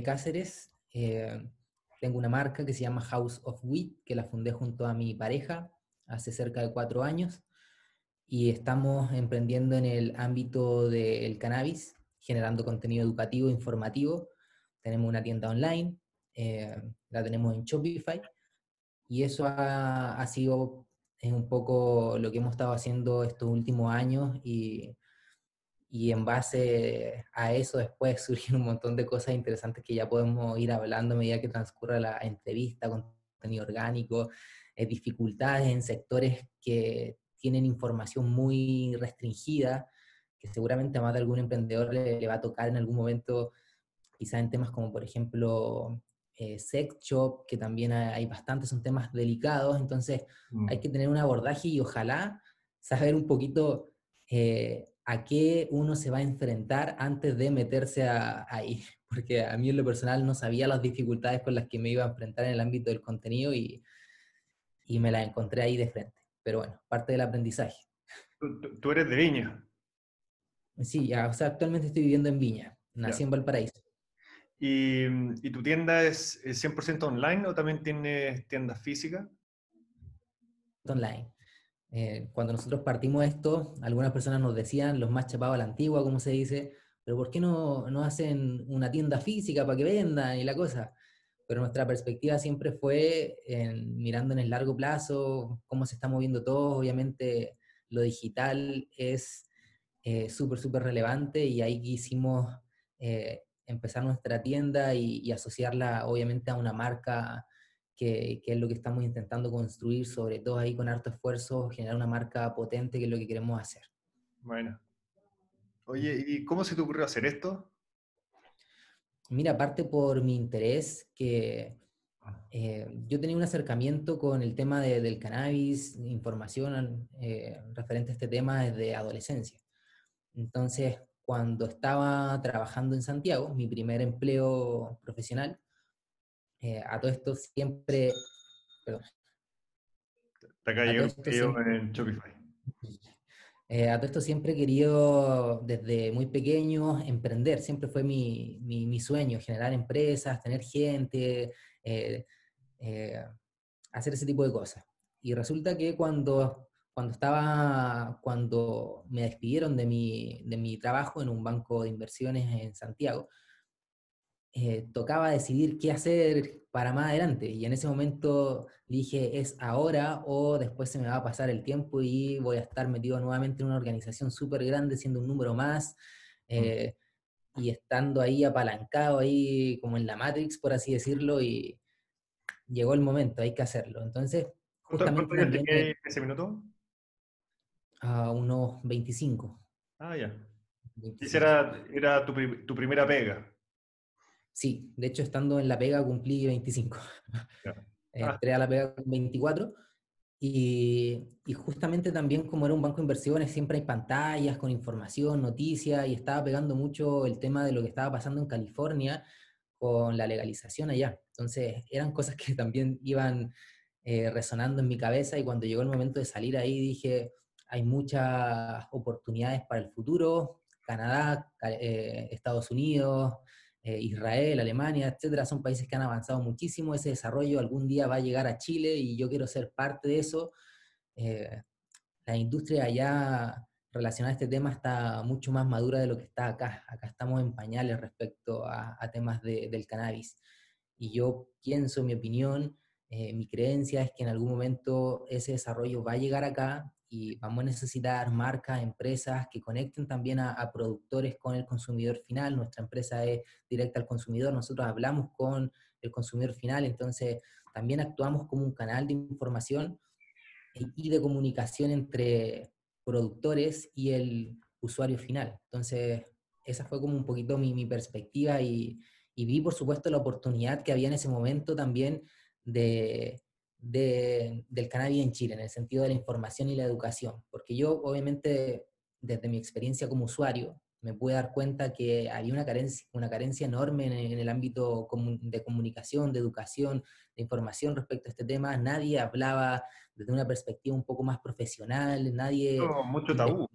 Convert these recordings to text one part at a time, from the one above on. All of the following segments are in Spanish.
de Cáceres. Tengo una marca que se llama House of Weed, que la fundé junto a mi pareja hace cerca de 4 años, y estamos emprendiendo en el ámbito del cannabis, generando contenido educativo, informativo. Tenemos una tienda online, la tenemos en Shopify, y eso ha sido un poco lo que hemos estado haciendo estos últimos años, y en base a eso después surgen un montón de cosas interesantes que ya podemos ir hablando a medida que transcurra la entrevista, contenido orgánico, dificultades en sectores que tienen información muy restringida, que seguramente a más de algún emprendedor le va a tocar en algún momento, quizá en temas como por ejemplo sex shop, que también hay bastantes, son temas delicados, entonces hay que tener un abordaje y ojalá saber un poquito a qué uno se va a enfrentar antes de meterse ahí, porque a mí en lo personal no sabía las dificultades con las que me iba a enfrentar en el ámbito del contenido y me las encontré ahí de frente. Pero bueno, parte del aprendizaje. ¿Tú eres de Viña? Sí, ya, o sea, actualmente estoy viviendo en Viña, nací en Valparaíso. ¿Y tu tienda es 100% online o también tienes tiendas físicas? Online. Cuando nosotros partimos esto, algunas personas nos decían, los más chapados a la antigua, como se dice, pero ¿por qué no hacen una tienda física para que vendan y la cosa? Pero nuestra perspectiva siempre fue mirando en el largo plazo, cómo se está moviendo todo. Obviamente lo digital es súper, súper relevante, y ahí quisimos empezar nuestra tienda y asociarla obviamente a una marca que es lo que estamos intentando construir, sobre todo ahí con harto esfuerzo, generar una marca potente, que es lo que queremos hacer. Bueno. Oye, ¿y cómo se te ocurrió hacer esto? Mira, aparte por mi interés, que yo tenía un acercamiento con el tema del cannabis, información referente a este tema desde adolescencia. Entonces, cuando estaba trabajando en Santiago, mi primer empleo profesional, a todo esto siempre... Perdón. Hasta acá llegó en Shopify. A todo esto siempre he querido, desde muy pequeño, emprender. Siempre fue mi sueño, generar empresas, tener gente, hacer ese tipo de cosas. Y resulta que cuando me despidieron de mi trabajo en un banco de inversiones en Santiago, tocaba decidir qué hacer para más adelante, y en ese momento dije, es ahora o después se me va a pasar el tiempo y voy a estar metido nuevamente en una organización súper grande, siendo un número más, y estando ahí apalancado, ahí como en la Matrix, por así decirlo, y llegó el momento, hay que hacerlo. Entonces, justamente... ¿Cuánto tiene ese minuto? A unos 25. Ah, ya. 25. Esa era tu primera pega. Sí, de hecho estando en la pega cumplí 25. Claro. Entré a la pega con 24 y justamente también como era un banco de inversiones siempre hay pantallas con información, noticias, y estaba pegando mucho el tema de lo que estaba pasando en California con la legalización allá. Entonces eran cosas que también iban resonando en mi cabeza, y cuando llegó el momento de salir ahí dije, hay muchas oportunidades para el futuro, Canadá, Estados Unidos... Israel, Alemania, etcétera, son países que han avanzado muchísimo, ese desarrollo algún día va a llegar a Chile y yo quiero ser parte de eso. La industria allá relacionada a este tema está mucho más madura de lo que está acá. Acá estamos en pañales respecto a temas del cannabis. Y yo pienso, mi opinión, mi creencia es que en algún momento ese desarrollo va a llegar acá y vamos a necesitar marcas, empresas que conecten también a productores con el consumidor final. Nuestra empresa es directa al consumidor, nosotros hablamos con el consumidor final, entonces también actuamos como un canal de información y de comunicación entre productores y el usuario final. Entonces esa fue como un poquito mi perspectiva y vi por supuesto la oportunidad que había en ese momento también del cannabis en Chile, en el sentido de la información y la educación, porque yo obviamente desde mi experiencia como usuario me pude dar cuenta que había una carencia enorme en el ámbito de comunicación, de educación, de información respecto a este tema. Nadie hablaba desde una perspectiva un poco más profesional, nadie... No, mucho tabú.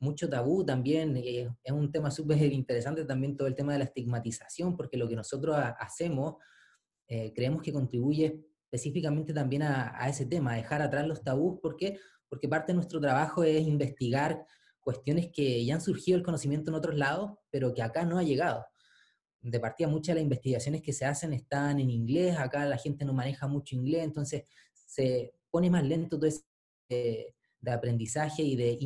mucho tabú también, es un tema súper interesante también todo el tema de la estigmatización, porque lo que nosotros hacemos, creemos que contribuye específicamente también a ese tema, a dejar atrás los tabús, porque parte de nuestro trabajo es investigar cuestiones que ya han surgido el conocimiento en otros lados, pero que acá no ha llegado. De partida, muchas de las investigaciones que se hacen están en inglés, acá la gente no maneja mucho inglés, entonces se pone más lento todo ese de aprendizaje y de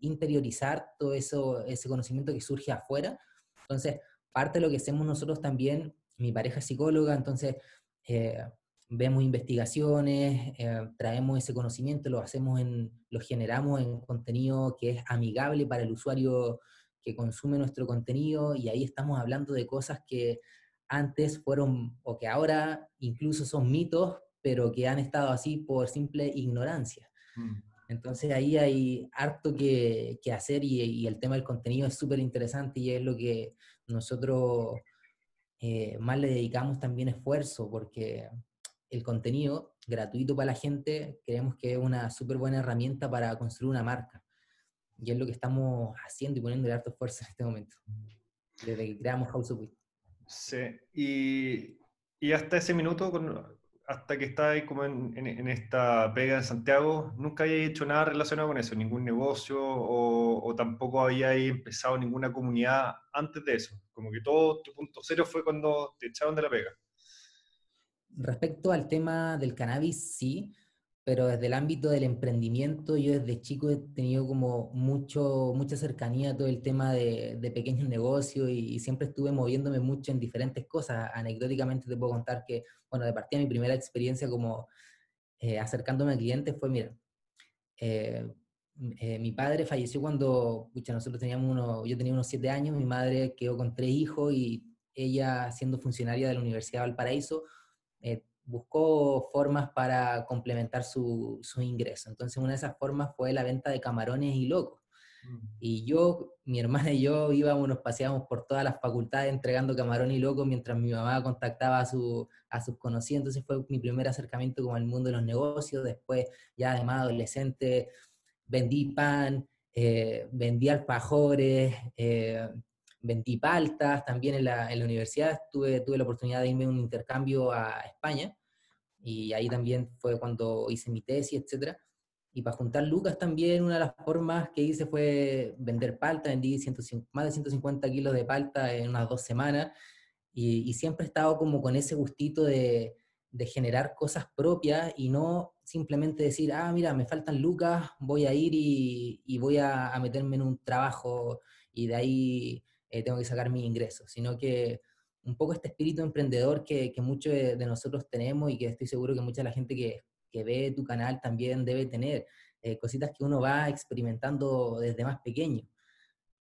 interiorizar todo eso, ese conocimiento que surge afuera. Entonces, parte de lo que hacemos nosotros también, mi pareja es psicóloga, entonces vemos investigaciones, traemos ese conocimiento, lo generamos en contenido que es amigable para el usuario que consume nuestro contenido, y ahí estamos hablando de cosas que antes fueron, o que ahora incluso son mitos, pero que han estado así por simple ignorancia. Entonces ahí hay harto que hacer, y el tema del contenido es súper interesante y es lo que nosotros más le dedicamos también esfuerzo, porque el contenido gratuito para la gente creemos que es una súper buena herramienta para construir una marca, y es lo que estamos haciendo y poniendo harto esfuerzo en este momento, desde que creamos House of Weed. Sí, y hasta ese minuto, hasta que estás ahí como en esta pega en Santiago, ¿nunca había hecho nada relacionado con eso? ¿Ningún negocio o tampoco había empezado ninguna comunidad antes de eso? Como que todo tu punto cero fue cuando te echaron de la pega. Respecto al tema del cannabis, sí, pero desde el ámbito del emprendimiento, yo desde chico he tenido como mucha cercanía a todo el tema de pequeños negocios, y siempre estuve moviéndome mucho en diferentes cosas. Anecdóticamente te puedo contar que, bueno, de partida mi primera experiencia como acercándome a clientes fue, mira, mi padre falleció cuando, pucha, nosotros yo tenía unos 7 años, mi madre quedó con 3 hijos, y ella, siendo funcionaria de la Universidad de Valparaíso, buscó formas para complementar su ingreso. Entonces una de esas formas fue la venta de camarones y locos. Y yo, mi hermana y yo nos paseábamos por todas las facultades entregando camarones y locos mientras mi mamá contactaba a sus conocidos. Entonces fue mi primer acercamiento como al mundo de los negocios. Después, ya además adolescente, vendí pan, vendí alfajores, vendí paltas. También en la universidad tuve la oportunidad de irme a un intercambio a España, y ahí también fue cuando hice mi tesis, etc. Y para juntar lucas también, una de las formas que hice fue vender palta. Vendí más de 150 kilos de palta en unas 2 semanas, y siempre he estado como con ese gustito de generar cosas propias y no simplemente decir, ah, mira, me faltan lucas, voy a ir y voy a meterme en un trabajo y de ahí tengo que sacar mis ingresos, sino que un poco este espíritu emprendedor que muchos de nosotros tenemos, y que estoy seguro que mucha de la gente que ve tu canal también debe tener, cositas que uno va experimentando desde más pequeño.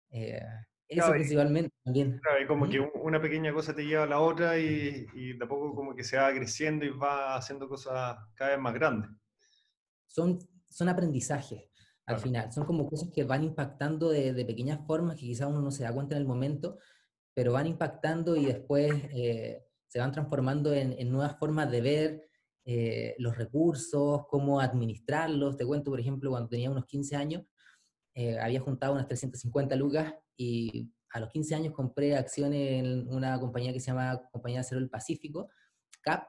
Eso principalmente también. Claro, como que una pequeña cosa te lleva a la otra, y tampoco como que se va creciendo y va haciendo cosas cada vez más grandes. Son aprendizajes al final, son como cosas que van impactando de pequeñas formas que quizás uno no se da cuenta en el momento, pero van impactando y después se van transformando en nuevas formas de ver los recursos, cómo administrarlos. Te cuento, por ejemplo, cuando tenía unos 15 años, había juntado unas 350 lucas, y a los 15 años compré acciones en una compañía que se llama Compañía de Acero del Pacífico, CAP,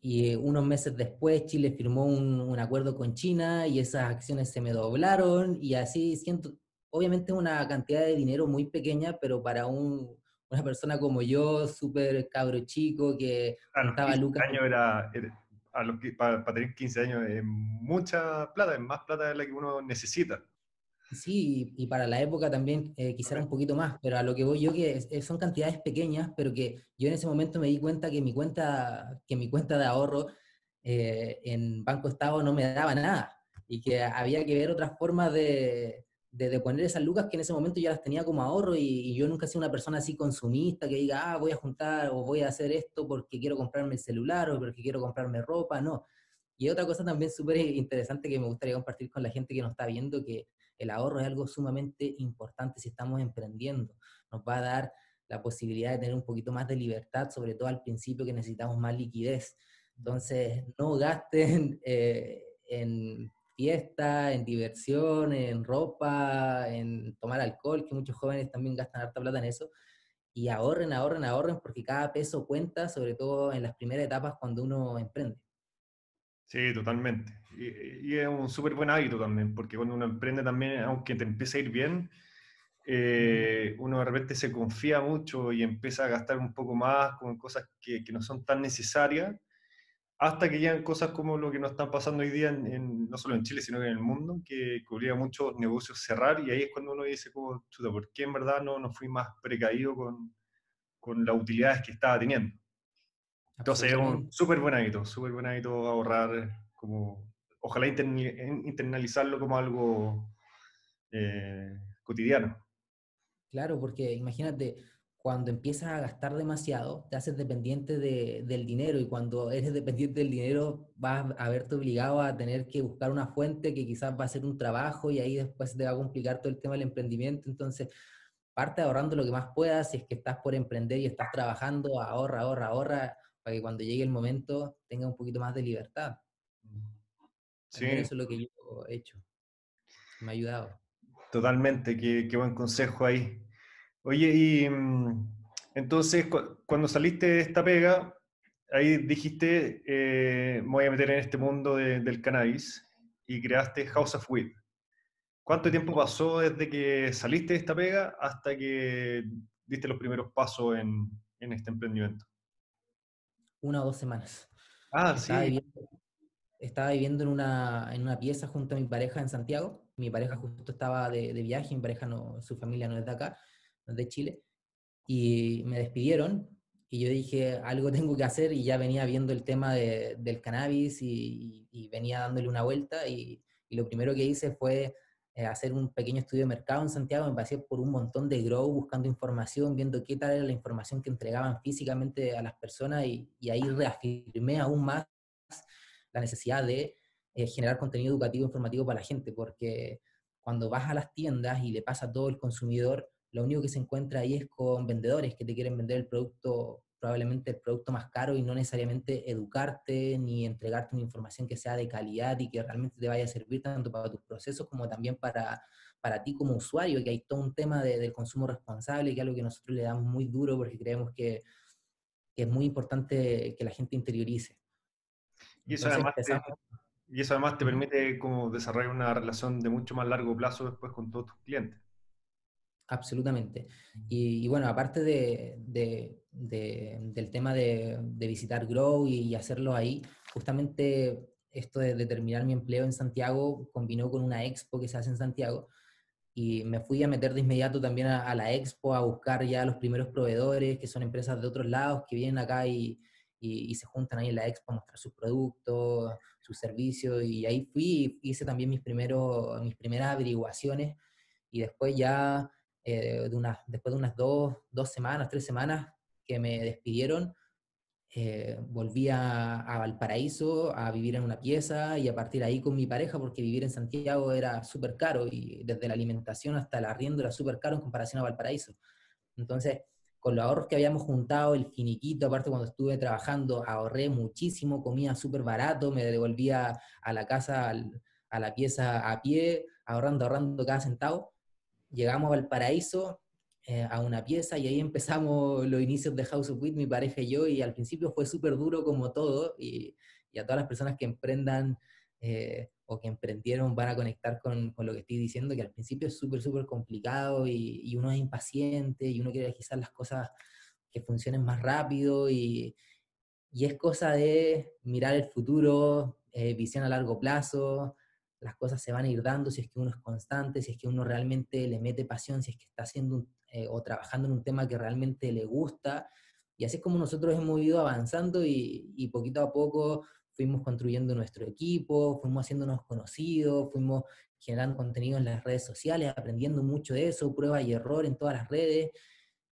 y unos meses después Chile firmó un acuerdo con China, y esas acciones se me doblaron, y así siento. Obviamente una cantidad de dinero muy pequeña, pero para una persona como yo, súper cabro chico, que contaba lucas. Para tener 15 años es mucha plata, es más plata de la que uno necesita. Sí, y para la época también quizá era un poquito más, pero a lo que voy yo, que son cantidades pequeñas, pero que yo en ese momento me di cuenta que mi cuenta de ahorro en Banco Estado no me daba nada, y que había que ver otras formas de poner esas lucas que en ese momento yo las tenía como ahorro, y yo nunca he sido una persona así consumista que diga, voy a juntar o voy a hacer esto porque quiero comprarme el celular o porque quiero comprarme ropa, no. Y otra cosa también súper interesante que me gustaría compartir con la gente que nos está viendo, que el ahorro es algo sumamente importante si estamos emprendiendo. Nos va a dar la posibilidad de tener un poquito más de libertad, sobre todo al principio que necesitamos más liquidez. Entonces, no gasten en fiesta, en diversión, en ropa, en tomar alcohol, que muchos jóvenes también gastan harta plata en eso. Y ahorren, ahorren, ahorren, porque cada peso cuenta, sobre todo en las primeras etapas cuando uno emprende. Sí, totalmente. Y es un súper buen hábito también, porque cuando uno emprende también, aunque te empiece a ir bien, uno de repente se confía mucho y empieza a gastar un poco más con cosas que no son tan necesarias, hasta que llegan cosas como lo que nos están pasando hoy día, no solo en Chile, sino que en el mundo, que obliga a muchos negocios a cerrar, y ahí es cuando uno dice, como, chuta, ¿por qué en verdad no fui más precavido con las utilidades que estaba teniendo? Entonces es un súper buen hábito ahorrar, como, ojalá internalizarlo como algo cotidiano. Claro, porque imagínate, cuando empiezas a gastar demasiado, te haces dependiente del dinero, y cuando eres dependiente del dinero vas a verte obligado a tener que buscar una fuente que quizás va a ser un trabajo, y ahí después te va a complicar todo el tema del emprendimiento. Entonces, parte ahorrando lo que más puedas. Si es que estás por emprender y estás trabajando, ahorra, ahorra, ahorra, para que cuando llegue el momento tengas un poquito más de libertad. Sí. Eso es lo que yo he hecho. Me ha ayudado. Totalmente, qué buen consejo ahí. Oye, y entonces cuando saliste de esta pega, ahí dijiste, me voy a meter en este mundo del cannabis, y creaste House of Weed. ¿Cuánto tiempo pasó desde que saliste de esta pega hasta que diste los primeros pasos en este emprendimiento? 1 o 2 semanas. Ah, estaba sí. Estaba viviendo en una pieza junto a mi pareja en Santiago. Mi pareja justo estaba de viaje, mi pareja no, su familia no es de acá, de Chile, y me despidieron, y yo dije, algo tengo que hacer, y ya venía viendo el tema del cannabis, y venía dándole una vuelta, y lo primero que hice fue hacer un pequeño estudio de mercado en Santiago. Me pasé por un montón de grow, buscando información, viendo qué tal era la información que entregaban físicamente a las personas, y ahí reafirmé aún más la necesidad de generar contenido educativo, informativo para la gente, porque cuando vas a las tiendas y le pasa a todo el consumidor, lo único que se encuentra ahí es con vendedores que te quieren vender el producto, probablemente el producto más caro, y no necesariamente educarte ni entregarte una información que sea de calidad y que realmente te vaya a servir tanto para tus procesos como también para ti como usuario, que hay todo un tema del consumo responsable, que es algo que nosotros le damos muy duro porque creemos que es muy importante que la gente interiorice. Y eso, además te permite como desarrollar una relación de mucho más largo plazo después con todos tus clientes. Absolutamente. Y bueno, aparte del tema de visitar grow y hacerlo ahí, justamente esto de terminar mi empleo en Santiago combinó con una expo que se hace en Santiago, y me fui a meter de inmediato también a la expo, a buscar ya los primeros proveedores, que son empresas de otros lados que vienen acá y se juntan ahí en la expo a mostrar sus productos, sus servicios, y ahí fui, hice también mis primeras averiguaciones, y después ya... después de unas 2 semanas, 3 semanas que me despidieron, volví a Valparaíso a vivir en una pieza, y a partir de ahí con mi pareja, porque vivir en Santiago era súper caro, y desde la alimentación hasta el arriendo era súper caro en comparación a Valparaíso. Entonces, con los ahorros que habíamos juntado, el finiquito, aparte cuando estuve trabajando, ahorré muchísimo, comía súper barato, me devolvía a la casa, a la pieza a pie, ahorrando cada centavo. Llegamos a Valparaíso, a una pieza, y ahí empezamos los inicios de House of Weed, mi pareja y yo, y al principio fue súper duro como todo, y a todas las personas que emprendan o que emprendieron van a conectar con lo que estoy diciendo, que al principio es súper, súper complicado, y uno es impaciente, y uno quiere quizás las cosas que funcionen más rápido, y es cosa de mirar el futuro, visión a largo plazo. Las cosas se van a ir dando si es que uno es constante, si es que uno realmente le mete pasión, si es que está haciendo o trabajando en un tema que realmente le gusta. Y así es como nosotros hemos ido avanzando, y poquito a poco fuimos construyendo nuestro equipo, fuimos haciéndonos conocidos, fuimos generando contenido en las redes sociales, aprendiendo mucho de eso, prueba y error en todas las redes.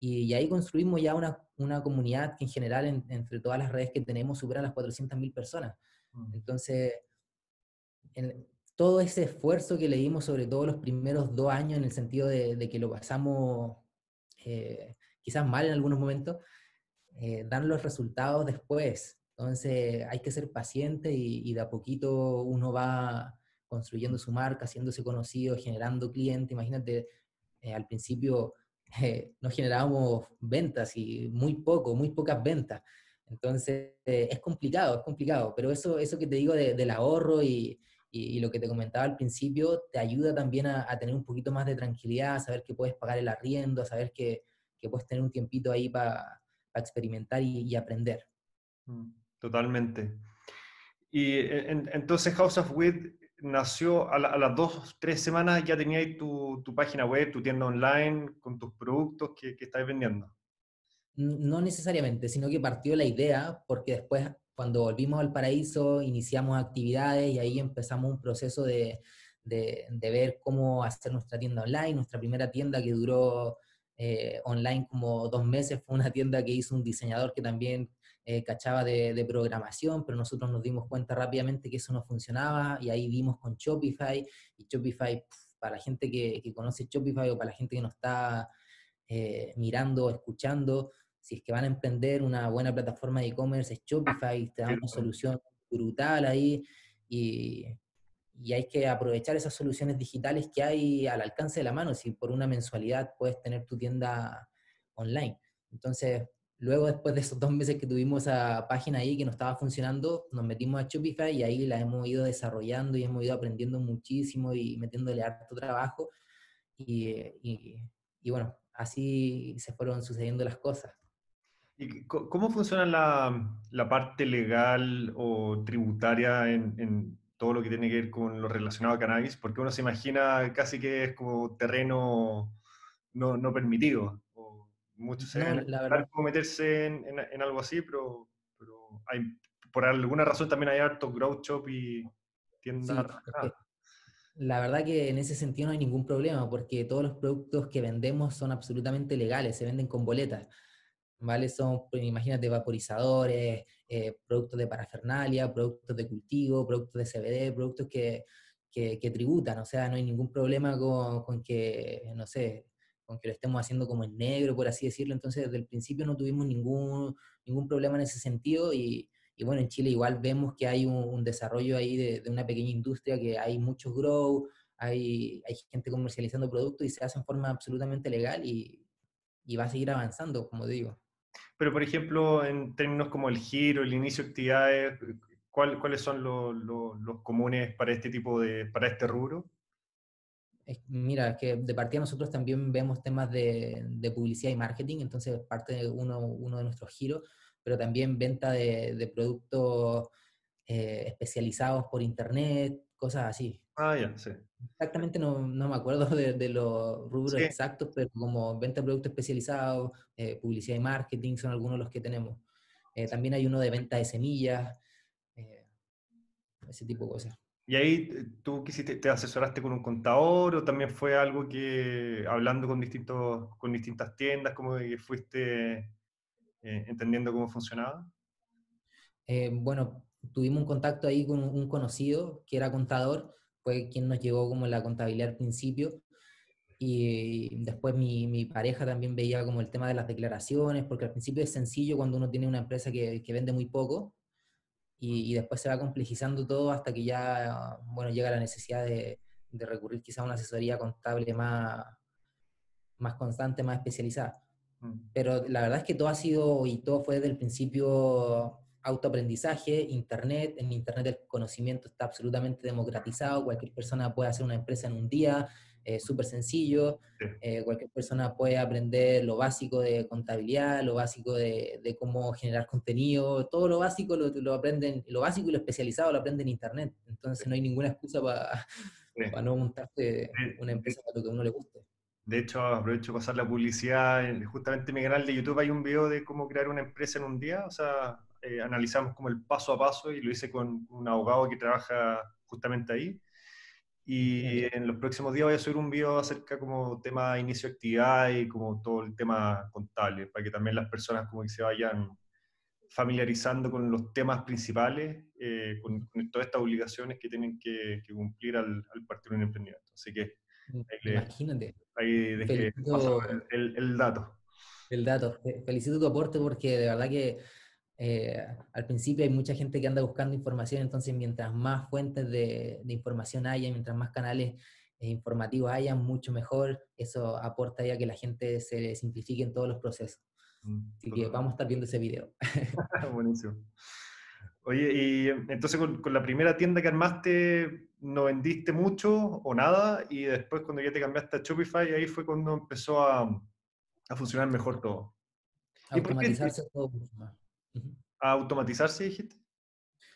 Y ahí construimos ya una comunidad que en general, entre todas las redes que tenemos, supera las 400.000 personas. Entonces... todo ese esfuerzo que le dimos, sobre todo los primeros 2 años, en el sentido de que lo pasamos quizás mal en algunos momentos, dan los resultados después. Entonces hay que ser paciente, y de a poquito uno va construyendo su marca, haciéndose conocido, generando clientes. Imagínate, al principio no generábamos ventas y muy pocas ventas. Entonces es complicado, pero eso que te digo del ahorro y lo que te comentaba al principio te ayuda también a tener un poquito más de tranquilidad, a saber que puedes pagar el arriendo, a saber que puedes tener un tiempito ahí para experimentar y aprender. Totalmente. Y entonces House of Weed nació a las 2 o 3 semanas, ya tenías tu página web, tu tienda online, con tus productos que estáis vendiendo. No necesariamente, sino que partió la idea, porque después cuando volvimos al Paraíso iniciamos actividades y ahí empezamos un proceso de ver cómo hacer nuestra tienda online. Nuestra primera tienda que duró online como 2 meses fue una tienda que hizo un diseñador que también cachaba de programación, pero nosotros nos dimos cuenta rápidamente que eso no funcionaba y ahí dimos con Shopify. Y Shopify, para la gente que conoce Shopify o para la gente que nos está mirando, escuchando, si es que van a emprender, una buena plataforma de e-commerce es Shopify, te da una solución brutal ahí y hay que aprovechar esas soluciones digitales que hay al alcance de la mano. Si por una mensualidad puedes tener tu tienda online. Entonces, luego después de esos 2 meses que tuvimos esa página ahí que no estaba funcionando, nos metimos a Shopify y ahí la hemos ido desarrollando y hemos ido aprendiendo muchísimo y metiéndole harto trabajo y bueno, así se fueron sucediendo las cosas. ¿Y cómo funciona la parte legal o tributaria en todo lo que tiene que ver con lo relacionado a cannabis? Porque uno se imagina casi que es como terreno no permitido. O muchos se van a meterse en algo así, pero hay, por alguna razón también hay harto grow shop y tiendas. Sí, la verdad que en ese sentido no hay ningún problema, porque todos los productos que vendemos son absolutamente legales, se venden con boletas. ¿Vale? Son, imagínate, vaporizadores, productos de parafernalia, productos de cultivo, productos de CBD, productos que tributan. O sea, no hay ningún problema con que lo estemos haciendo como en negro, por así decirlo. Entonces, desde el principio no tuvimos ningún problema en ese sentido. Y bueno, en Chile igual vemos que hay un desarrollo ahí de una pequeña industria, que hay muchos grow, hay gente comercializando productos y se hace en forma absolutamente legal y va a seguir avanzando, como digo. Pero, por ejemplo, en términos como el giro, el inicio de actividades, ¿cuáles son los comunes para este tipo para este rubro? Mira, es que de partida nosotros también vemos temas de publicidad y marketing, entonces parte de uno de nuestros giros, pero también venta de productos especializados por internet, cosas así. Ah, ya, sí. Exactamente no me acuerdo de los rubros exactos, pero como venta de productos especializados, publicidad y marketing son algunos de los que tenemos. También hay uno de venta de semillas, ese tipo de cosas. ¿Y ahí tú te asesoraste con un contador o también fue algo que, hablando con distintas tiendas, como que fuiste entendiendo cómo funcionaba? Bueno, tuvimos un contacto ahí con un conocido que era contador, fue quien nos llevó como la contabilidad al principio, y después mi pareja también veía como el tema de las declaraciones, porque al principio es sencillo cuando uno tiene una empresa que vende muy poco, y después se va complejizando todo hasta que ya, bueno, llega la necesidad de recurrir quizá a una asesoría contable más constante, más especializada. Pero la verdad es que todo ha sido, y todo fue desde el principio, autoaprendizaje, internet. En internet el conocimiento está absolutamente democratizado, cualquier persona puede hacer una empresa en un día, súper sencillo, cualquier persona puede aprender lo básico de contabilidad, lo básico de cómo generar contenido, todo lo básico lo aprenden, lo básico y lo especializado lo aprenden en internet, entonces no hay ninguna excusa para no montarse una empresa para lo que a uno le guste. De hecho, aprovecho de pasar la publicidad. Justamente en mi canal de YouTube hay un video de cómo crear una empresa en un día. O sea, analizamos como el paso a paso y lo hice con un abogado que trabaja justamente ahí. Y en los próximos días voy a subir un video acerca como tema de inicio de actividad y como todo el tema contable, para que también las personas como que se vayan familiarizando con los temas principales, con todas estas obligaciones que tienen que cumplir al partir de un emprendimiento. Así que imagínate. Ahí dejé el dato. Felicito tu aporte, porque de verdad que Al principio hay mucha gente que anda buscando información, entonces mientras más fuentes de información haya, mientras más canales informativos haya, mucho mejor. Eso aporta ya que la gente se simplifique en todos los procesos. Así que vamos a estar viendo ese video. Buenísimo. Oye, y entonces con la primera tienda que armaste, ¿no vendiste mucho o nada? Y después cuando ya te cambiaste a Shopify, ahí fue cuando empezó a funcionar mejor todo. A automatizarse todo mucho más. ¿A automatizarse, dijiste?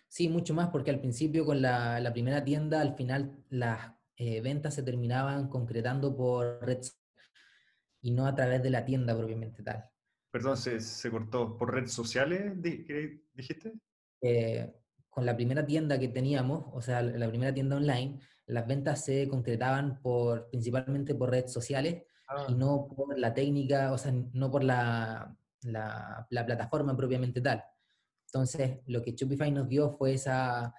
Sí, mucho más, porque al principio con la primera tienda, al final las ventas se terminaban concretando por red social y no a través de la tienda propiamente tal. Perdón, se cortó. ¿Por redes sociales dijiste? Con la primera tienda que teníamos, o sea, la primera tienda online, las ventas se concretaban principalmente por redes sociales y no por la técnica, o sea, no por la plataforma propiamente tal. Entonces, lo que Shopify nos dio fue esa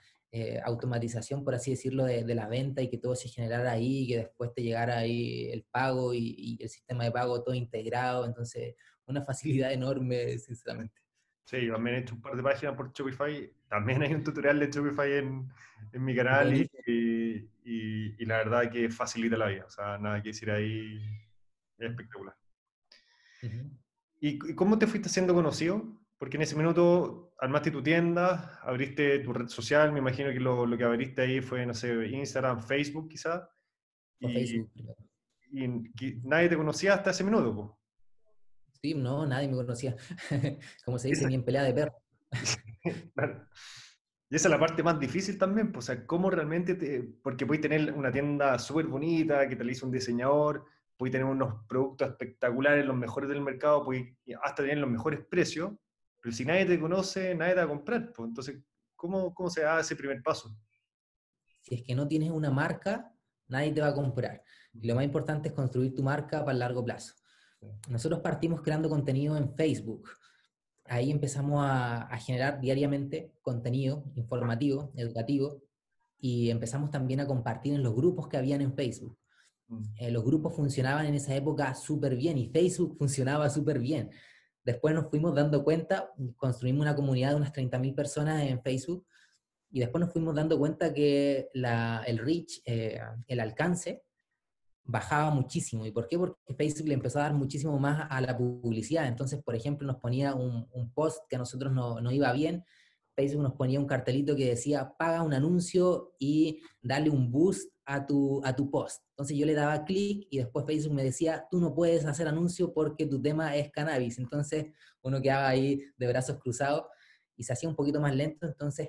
automatización, por así decirlo, de la venta y que todo se generara ahí, y que después te llegara ahí el pago y el sistema de pago todo integrado. Entonces, una facilidad enorme, sinceramente. Sí, yo también he hecho un par de páginas por Shopify. También hay un tutorial de Shopify en mi canal y la verdad que facilita la vida. O sea, nada que decir ahí, es espectacular. Uh-huh. ¿Y cómo te fuiste siendo conocido? Porque en ese minuto armaste tu tienda, abriste tu red social, me imagino que lo que abriste ahí fue, no sé, Instagram, Facebook quizás. Y nadie te conocía hasta ese minuto, pues. Sí, no, nadie me conocía. Como se dice, ni en pelea de perro. Claro. Y esa es la parte más difícil también, pues, o sea, cómo realmente porque puedes tener una tienda súper bonita, que te la hizo un diseñador, puedes tener unos productos espectaculares, los mejores del mercado, puedes hasta tener los mejores precios, pero si nadie te conoce, nadie te va a comprar, pues. Entonces, ¿cómo se da ese primer paso? Si es que no tienes una marca, nadie te va a comprar. Y lo más importante es construir tu marca para el largo plazo. Nosotros partimos creando contenido en Facebook. Ahí empezamos a generar diariamente contenido informativo, educativo, y empezamos también a compartir en los grupos que habían en Facebook. Los grupos funcionaban en esa época súper bien, y Facebook funcionaba súper bien. Después nos fuimos dando cuenta, construimos una comunidad de unas 30.000 personas en Facebook, y después nos fuimos dando cuenta que el reach, el alcance, bajaba muchísimo. ¿Y por qué? Porque Facebook le empezó a dar muchísimo más a la publicidad. Entonces, por ejemplo, nos ponía un post que a nosotros no iba bien, Facebook nos ponía un cartelito que decía, paga un anuncio y dale un boost a tu post. Entonces yo le daba clic y después Facebook me decía, tú no puedes hacer anuncio porque tu tema es cannabis. Entonces uno quedaba ahí de brazos cruzados y se hacía un poquito más lento. Entonces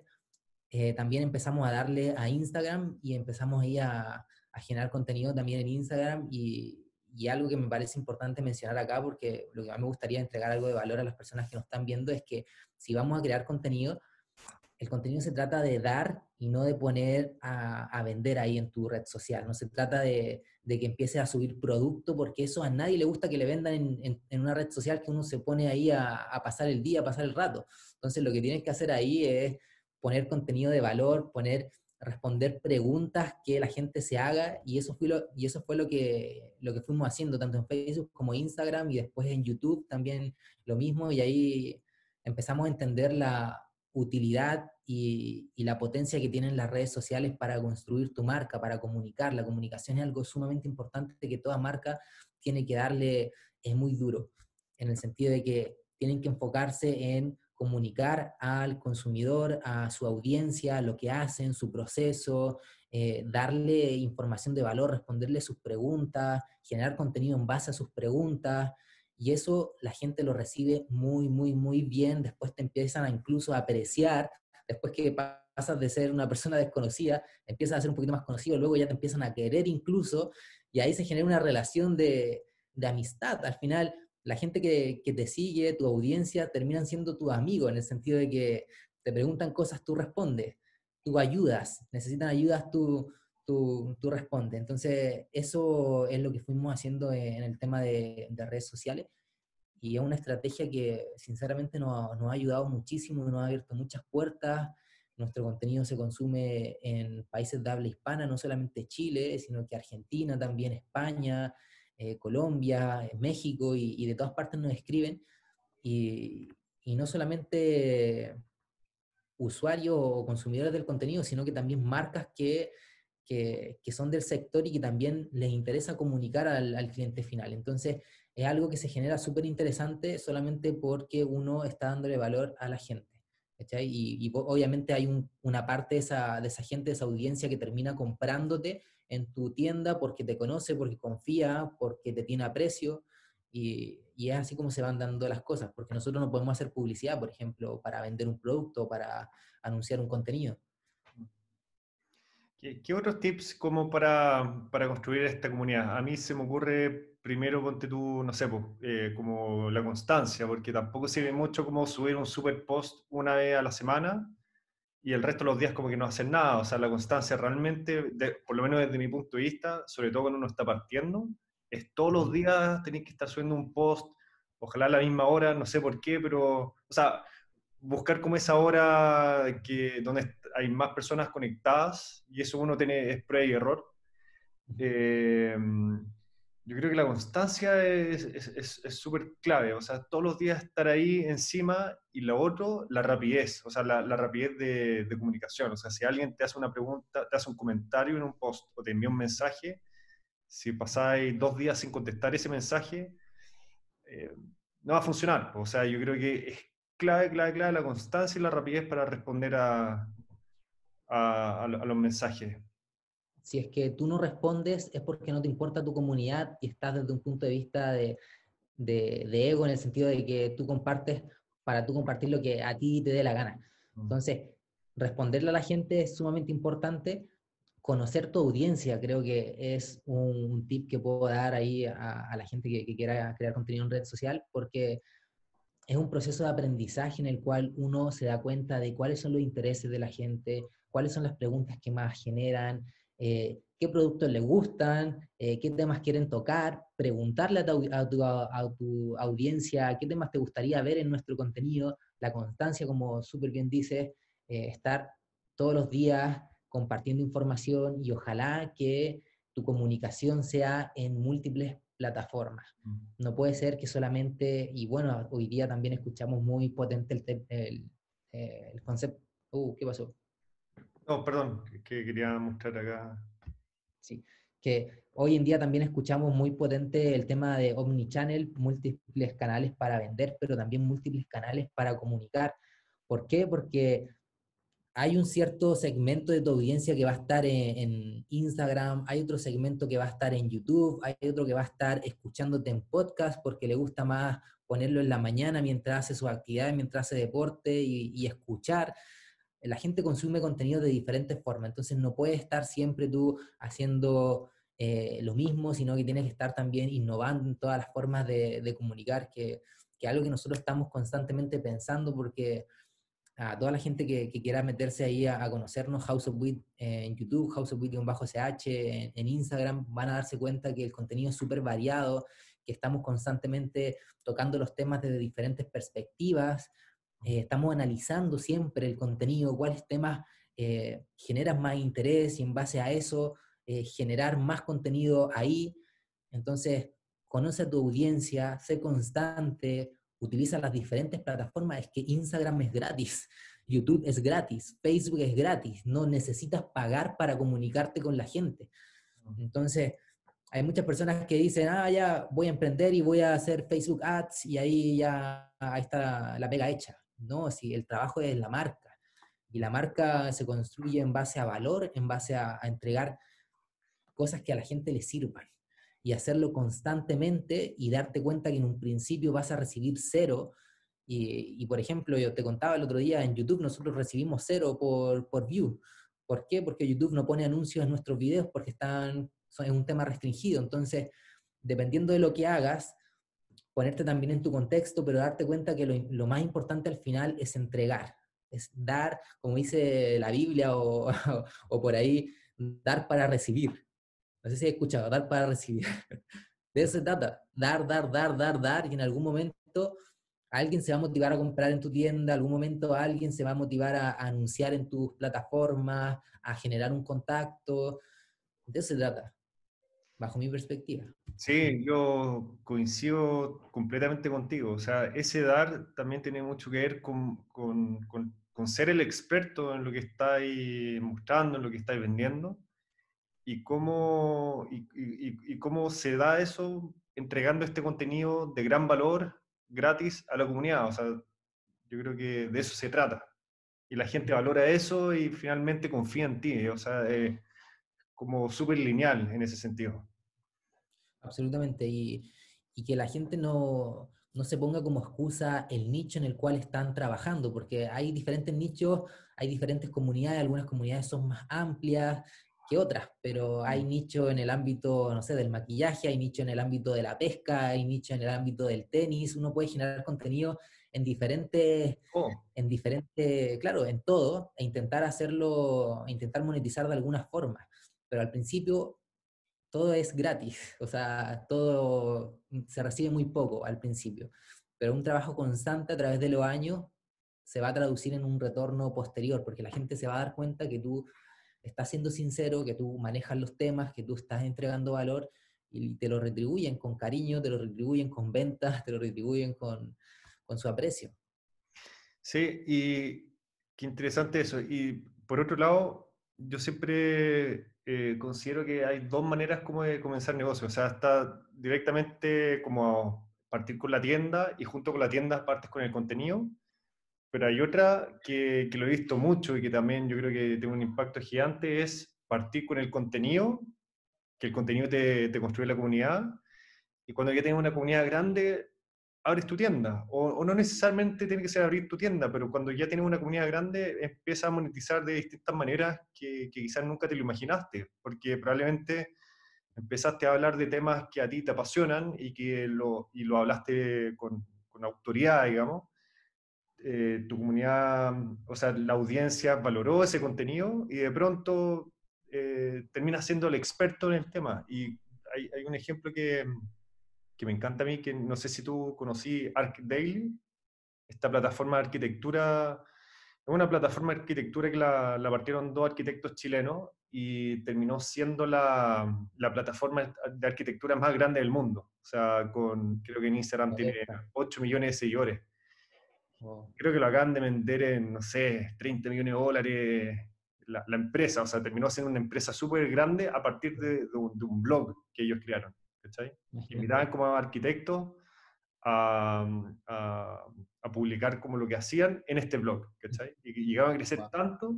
también empezamos a darle a Instagram y empezamos ahí a generar contenido también en Instagram y algo que me parece importante mencionar acá, porque lo que más me gustaría entregar algo de valor a las personas que nos están viendo es que si vamos a crear contenido, el contenido se trata de dar y no de poner a vender ahí en tu red social. No se trata de que empieces a subir producto, porque eso a nadie le gusta que le vendan en una red social que uno se pone ahí a pasar el día, a pasar el rato. Entonces lo que tienes que hacer ahí es poner contenido de valor, responder preguntas que la gente se haga, y eso fue lo que fuimos haciendo tanto en Facebook como Instagram, y después en YouTube también lo mismo, y ahí empezamos a entender la utilidad y la potencia que tienen las redes sociales para construir tu marca, para comunicar. La comunicación es algo sumamente importante que toda marca tiene que darle, es muy duro, en el sentido de que tienen que enfocarse en comunicar al consumidor, a su audiencia, lo que hacen, su proceso, darle información de valor, responderle sus preguntas, generar contenido en base a sus preguntas, y eso la gente lo recibe muy, muy, muy bien. Después te empiezan a incluso a apreciar, después que pasas de ser una persona desconocida, empiezas a ser un poquito más conocido, luego ya te empiezan a querer incluso, y ahí se genera una relación de amistad. Al final, la gente que te sigue, tu audiencia, terminan siendo tus amigos, en el sentido de que te preguntan cosas, tú respondes, tú ayudas, necesitan ayudas, tú respondes. Entonces, eso es lo que fuimos haciendo en el tema de redes sociales, y es una estrategia que sinceramente nos ha ayudado muchísimo, nos ha abierto muchas puertas. Nuestro contenido se consume en países de habla hispana, no solamente Chile, sino que Argentina, también España, Colombia, México, y de todas partes nos escriben, y, y no solamente usuarios o consumidores del contenido, sino que también marcas que son del sector y que también les interesa comunicar al cliente final. Entonces, es algo que se genera súper interesante solamente porque uno está dándole valor a la gente, ¿cachai? Y obviamente hay una parte de esa gente, de esa audiencia que termina comprándote en tu tienda porque te conoce, porque confía, porque te tiene aprecio, y es así como se van dando las cosas, porque nosotros no podemos hacer publicidad, por ejemplo, para vender un producto, para anunciar un contenido. ¿Qué otros tips como para construir esta comunidad? A mí se me ocurre, primero ponte tú, no sé, pues, como la constancia, porque tampoco sirve mucho como subir un super post una vez a la semana y el resto de los días como que no hacen nada. O sea, la constancia realmente, por lo menos desde mi punto de vista, sobre todo cuando uno está partiendo, es todos los días tenés que estar subiendo un post, ojalá a la misma hora, no sé por qué, pero, o sea, buscar como esa hora donde hay más personas conectadas, y eso uno tiene, es prueba y error. Yo creo que la constancia es súper clave, o sea, todos los días estar ahí encima, y lo otro, la rapidez, o sea, la rapidez de comunicación. O sea, si alguien te hace una pregunta, te hace un comentario en un post o te envía un mensaje, si pasáis 2 días sin contestar ese mensaje, no va a funcionar. O sea, yo creo que es clave, clave, clave la constancia y la rapidez para responder a los mensajes. Si es que tú no respondes es porque no te importa tu comunidad y estás desde un punto de vista de ego, en el sentido de que tú compartes para tú compartir lo que a ti te dé la gana. Entonces, responderle a la gente es sumamente importante. Conocer tu audiencia creo que es un tip que puedo dar ahí a la gente que quiera crear contenido en red social, porque es un proceso de aprendizaje en el cual uno se da cuenta de cuáles son los intereses de la gente, cuáles son las preguntas que más generan, qué productos les gustan, qué temas quieren tocar, preguntarle a tu audiencia qué temas te gustaría ver en nuestro contenido, la constancia, como súper bien dices, estar todos los días compartiendo información, y ojalá que tu comunicación sea en múltiples plataformas. No puede ser que solamente, y bueno, hoy día también escuchamos muy potente el concepto. ¿Qué pasó? No, perdón, que quería mostrar acá. Sí, que hoy en día también escuchamos muy potente el tema de omnichannel, múltiples canales para vender, pero también múltiples canales para comunicar. ¿Por qué? Porque hay un cierto segmento de tu audiencia que va a estar en Instagram, hay otro segmento que va a estar en YouTube, hay otro que va a estar escuchándote en podcast porque le gusta más ponerlo en la mañana mientras hace sus actividades, mientras hace deporte y escuchar. La gente consume contenido de diferentes formas, entonces no puedes estar siempre tú haciendo lo mismo, sino que tienes que estar también innovando en todas las formas de comunicar, que algo que nosotros estamos constantemente pensando, porque a toda la gente que quiera meterse ahí a conocernos, House of Weed en YouTube, House of Weed-ch en Instagram, van a darse cuenta que el contenido es súper variado, que estamos constantemente tocando los temas desde diferentes perspectivas. Estamos analizando siempre el contenido, cuáles temas generan más interés, y en base a eso generar más contenido ahí. Entonces, conoce a tu audiencia, sé constante, utiliza las diferentes plataformas. Es que Instagram es gratis, YouTube es gratis, Facebook es gratis, no necesitas pagar para comunicarte con la gente. Entonces, hay muchas personas que dicen, ya voy a emprender y voy a hacer Facebook Ads y ahí ya ahí está la pega hecha. No, si el trabajo es la marca, y la marca se construye en base a valor, en base a entregar cosas que a la gente le sirvan, y hacerlo constantemente y darte cuenta que en un principio vas a recibir 0, y por ejemplo, yo te contaba el otro día, en YouTube nosotros recibimos 0 por view. ¿Por qué? Porque YouTube no pone anuncios en nuestros videos porque es un tema restringido. Entonces, dependiendo de lo que hagas, ponerte también en tu contexto, pero darte cuenta que lo más importante al final es entregar, es dar, como dice la Biblia o por ahí, dar para recibir. No sé si he escuchado, dar para recibir. De eso se trata, dar, y en algún momento alguien se va a motivar a comprar en tu tienda, algún momento alguien se va a motivar a anunciar en tus plataformas, a generar un contacto. De eso se trata. bajo mi perspectiva. Sí, yo coincido completamente contigo. O sea, ese dar también tiene mucho que ver con ser el experto en lo que estáis mostrando, en lo que estáis vendiendo, y cómo se da eso entregando este contenido de gran valor, gratis, a la comunidad. O sea, yo creo que de eso se trata. Y la gente valora eso y finalmente confía en ti. O sea, como súper lineal en ese sentido. Absolutamente. Y que la gente no se ponga como excusa el nicho en el cual están trabajando, porque hay diferentes nichos, hay diferentes comunidades, algunas comunidades son más amplias que otras, pero hay nicho en el ámbito, no sé, del maquillaje, hay nicho en el ámbito de la pesca, hay nicho en el ámbito del tenis. Uno puede generar contenido en diferentes, claro, en todo, e intentar hacerlo, intentar monetizar de alguna forma. Pero al principio todo es gratis, o sea, todo se recibe muy poco al principio. Pero un trabajo constante a través de los años se va a traducir en un retorno posterior, porque la gente se va a dar cuenta que tú estás siendo sincero, que tú manejas los temas, que tú estás entregando valor y te lo retribuyen con cariño, te lo retribuyen con ventas, te lo retribuyen con su aprecio. Sí, y qué interesante eso. Y por otro lado, yo siempre considero que hay dos maneras como de comenzar negocios. O sea, está directamente como partir con la tienda y junto con la tienda partes con el contenido. Pero hay otra que lo he visto mucho y que también yo creo que tiene un impacto gigante, es partir con el contenido, que el contenido te construye la comunidad, y cuando ya tienes una comunidad grande, abres tu tienda, o no necesariamente tiene que ser abrir tu tienda, pero cuando ya tienes una comunidad grande, empiezas a monetizar de distintas maneras que quizás nunca te lo imaginaste, porque probablemente empezaste a hablar de temas que a ti te apasionan y que lo hablaste con autoridad, digamos. Tu comunidad, o sea, la audiencia valoró ese contenido y de pronto terminas siendo el experto en el tema. Y hay un ejemplo que me encanta a mí, que no sé si tú conocí, ArcDaily, esta plataforma de arquitectura. Es una plataforma de arquitectura que la partieron dos arquitectos chilenos y terminó siendo la plataforma de arquitectura más grande del mundo. O sea, creo que en Instagram tiene 8 millones de seguidores. Creo que lo acaban de vender en, no sé, $30 millones la empresa. O sea, terminó siendo una empresa súper grande a partir de un blog que ellos crearon, ¿cachai? Invitaban como arquitectos a publicar como lo que hacían en este blog, ¿cachai? Y llegaban a crecer tanto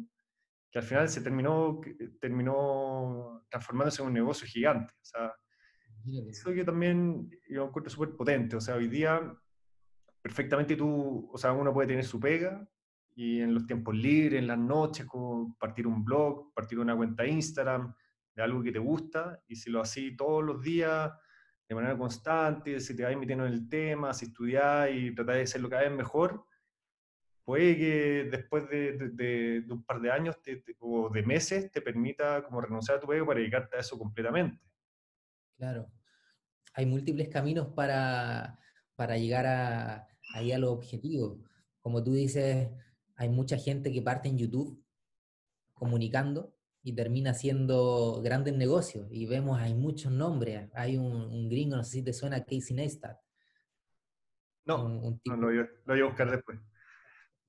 que al final se terminó transformándose en un negocio gigante. O sea, eso que también yo encuentro súper potente. O sea, hoy día perfectamente o sea, uno puede tener su pega y en los tiempos libres, en las noches, como partir un blog, partir una cuenta Instagram de algo que te gusta, y si lo haces todos los días de manera constante, si te vas metiendo en el tema, si estudias y tratas de hacerlo cada vez mejor, puede que después de un par de años o de meses te permita como renunciar a tu pega para dedicarte a eso completamente. Claro. Hay múltiples caminos para llegar ahí a los objetivos. Como tú dices, hay mucha gente que parte en YouTube comunicando y termina haciendo grandes negocios. Y vemos, hay muchos nombres. Hay un gringo, no sé si te suena, Casey Neistat. No, lo voy a buscar después.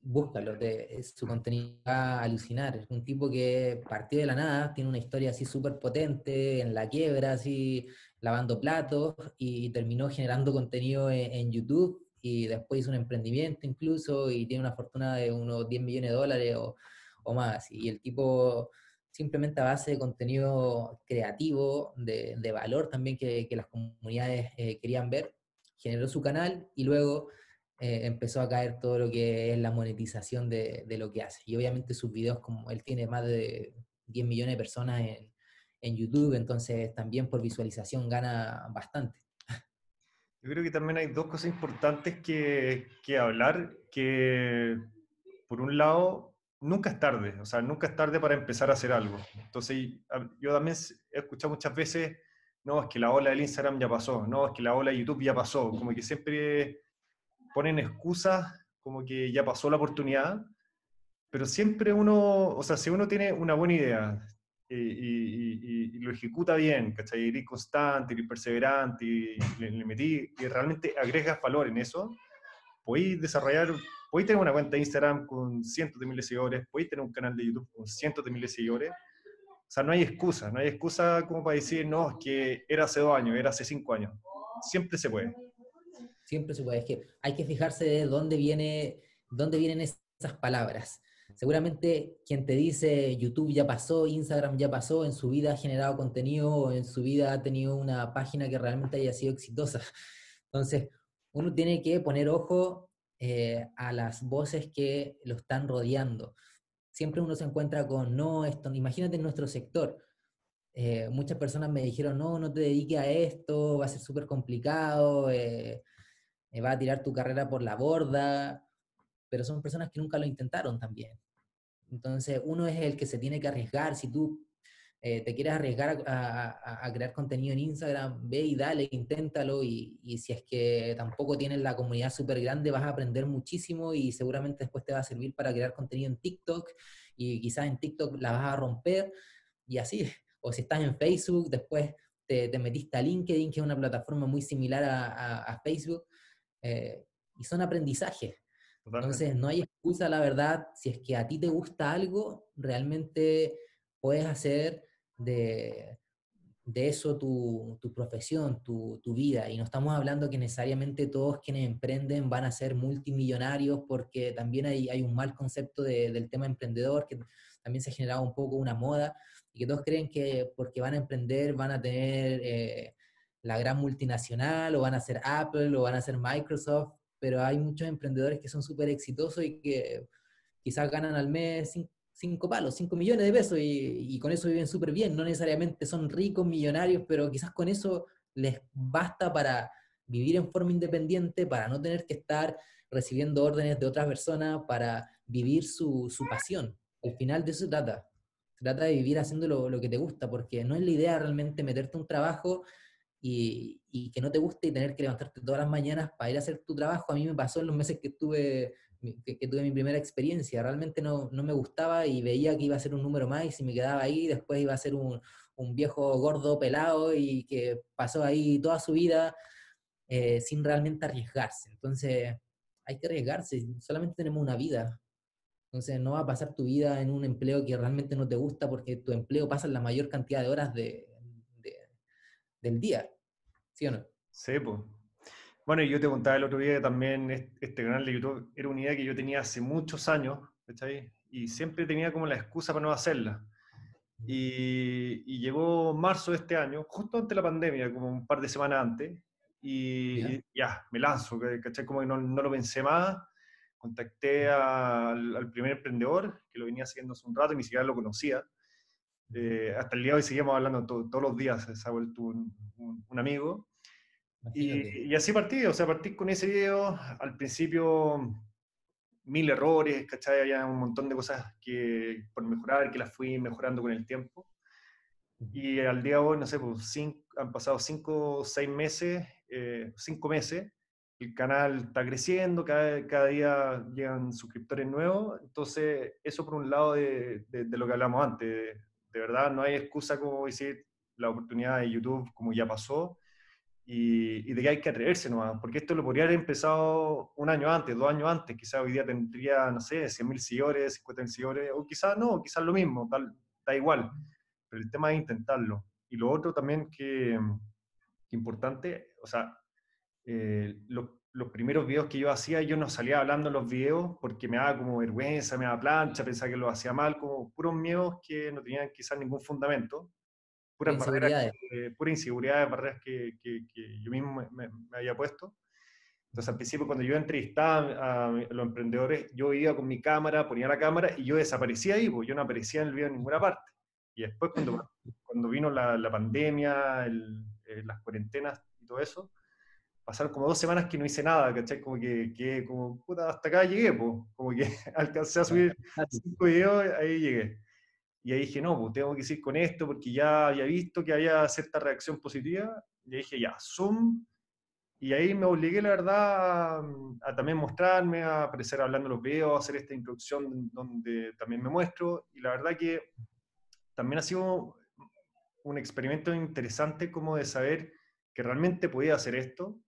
Búscalo, su contenido va a alucinar. Es un tipo que partió de la nada, tiene una historia así súper potente, en la quiebra, así lavando platos, y terminó generando contenido en YouTube, y después hizo un emprendimiento incluso, y tiene una fortuna de unos $10 millones o más. Y el tipo, simplemente a base de contenido creativo, de valor también que las comunidades querían ver, generó su canal y luego empezó a caer todo lo que es la monetización de lo que hace. Y obviamente sus videos, como él tiene más de 10 millones de personas en YouTube, entonces también por visualización gana bastante. Yo creo que también hay dos cosas importantes que hablar, que por un lado, nunca es tarde, o sea, nunca es tarde para empezar a hacer algo. Entonces yo también he escuchado muchas veces, no, es que la ola del Instagram ya pasó, no, es que la ola de YouTube ya pasó, como que siempre ponen excusas como que ya pasó la oportunidad, pero siempre uno, o sea, si uno tiene una buena idea, y lo ejecuta bien, ¿cachai? Y constante, y perseverante, y le metí, y realmente agregas valor en eso, podéis desarrollar, podéis tener una cuenta de Instagram con cientos de miles de seguidores, podéis tener un canal de YouTube con cientos de miles de seguidores. O sea, no hay excusa como para decir, no, es que era hace 2 años, era hace 5 años. Siempre se puede. Siempre se puede. Es que hay que fijarse de dónde vienen esas palabras. Seguramente quien te dice YouTube ya pasó, Instagram ya pasó, en su vida ha generado contenido, en su vida ha tenido una página que realmente haya sido exitosa. Entonces, uno tiene que poner ojo a las voces que lo están rodeando. Siempre uno se encuentra con, no, esto, imagínate en nuestro sector. Muchas personas me dijeron, no te dediques a esto, va a ser súper complicado, va a tirar tu carrera por la borda. Pero son personas que nunca lo intentaron también. Entonces, uno es el que se tiene que arriesgar. Si tú te quieres arriesgar a crear contenido en Instagram, ve y dale, inténtalo, y si es que tampoco tienes la comunidad súper grande, vas a aprender muchísimo y seguramente después te va a servir para crear contenido en TikTok, y quizás en TikTok la vas a romper, y así. O si estás en Facebook, después te metiste a LinkedIn, que es una plataforma muy similar a Facebook, y son aprendizajes. Entonces, no hay excusa, la verdad. Si es que a ti te gusta algo, realmente puedes hacer de eso tu profesión, tu vida. Y no estamos hablando que necesariamente todos quienes emprenden van a ser multimillonarios, porque también hay un mal concepto del tema emprendedor, que también se ha generado un poco una moda, y que todos creen que porque van a emprender van a tener la gran multinacional, o van a ser Apple, o van a ser Microsoft. Pero hay muchos emprendedores que son súper exitosos y que quizás ganan al mes 5 palos, 5 millones de pesos, y con eso viven súper bien. No necesariamente son ricos, millonarios, pero quizás con eso les basta para vivir en forma independiente, para no tener que estar recibiendo órdenes de otras personas, para vivir su pasión. Al final de eso se trata. Se trata de vivir haciendo lo que te gusta, porque no es la idea realmente meterte un trabajo y que no te guste y tener que levantarte todas las mañanas para ir a hacer tu trabajo. A mí me pasó en los meses que tuve mi primera experiencia. Realmente no me gustaba y veía que iba a ser un número más, y si me quedaba ahí, después iba a ser un viejo gordo pelado y que pasó ahí toda su vida sin realmente arriesgarse. Entonces, hay que arriesgarse. Solamente tenemos una vida. Entonces, no va a pasar tu vida en un empleo que realmente no te gusta, porque tu empleo pasa la mayor cantidad de horas del día, ¿sí o no? Sí, pues. Bueno, yo te contaba el otro día que también este canal de YouTube era una idea que yo tenía hace muchos años, ¿cachai? Y siempre tenía como la excusa para no hacerla. Y llegó marzo de este año, justo antes de la pandemia, como un par de semanas antes, y ya, me lanzo, ¿cachai? Como que no lo pensé más. Contacté al primer emprendedor, que lo venía haciendo hace un rato y ni siquiera lo conocía. Hasta el día de hoy seguimos hablando todos los días, se ha vuelto un amigo. Y así partí, o sea, partí con ese video. Al principio, 1000 errores, ¿cachai? Había un montón de cosas que por mejorar, que las fui mejorando con el tiempo. Y al día de hoy, no sé, pues, han pasado 5 o 6 meses, 5 meses. El canal está creciendo, cada día llegan suscriptores nuevos. Entonces, eso por un lado de lo que hablamos antes, de verdad, no hay excusa como decir la oportunidad de YouTube como ya pasó, y de que hay que atreverse nomás, porque esto lo podría haber empezado 1 año antes, 2 años antes, quizás hoy día tendría, no sé, 100.000 seguidores, 50.000 seguidores, o quizás no, quizás lo mismo, da igual, pero el tema es intentarlo. Y lo otro también que importante, o sea, los primeros videos que yo hacía, yo no salía hablando en los videos porque me daba como vergüenza, me daba plancha, pensaba que lo hacía mal, como puros miedos que no tenían quizás ningún fundamento, puras barreras, puras inseguridades, barreras que yo mismo me había puesto. Entonces al principio, cuando yo entrevistaba a los emprendedores, yo iba con mi cámara, ponía la cámara y yo desaparecía ahí, porque yo no aparecía en el video en ninguna parte. Y después cuando vino la pandemia, las cuarentenas y todo eso, pasaron como 2 semanas que no hice nada, ¿cachai? Como que como, puta, hasta acá llegué, po. Como que alcancé a subir 5 videos, ahí llegué. Y ahí dije, no, pues tengo que decir con esto, porque ya había visto que había cierta reacción positiva, y dije, ya, zoom. Y ahí me obligué, la verdad, a también mostrarme, a aparecer hablando los videos, a hacer esta introducción donde también me muestro, y la verdad que también ha sido un experimento interesante como de saber que realmente podía hacer esto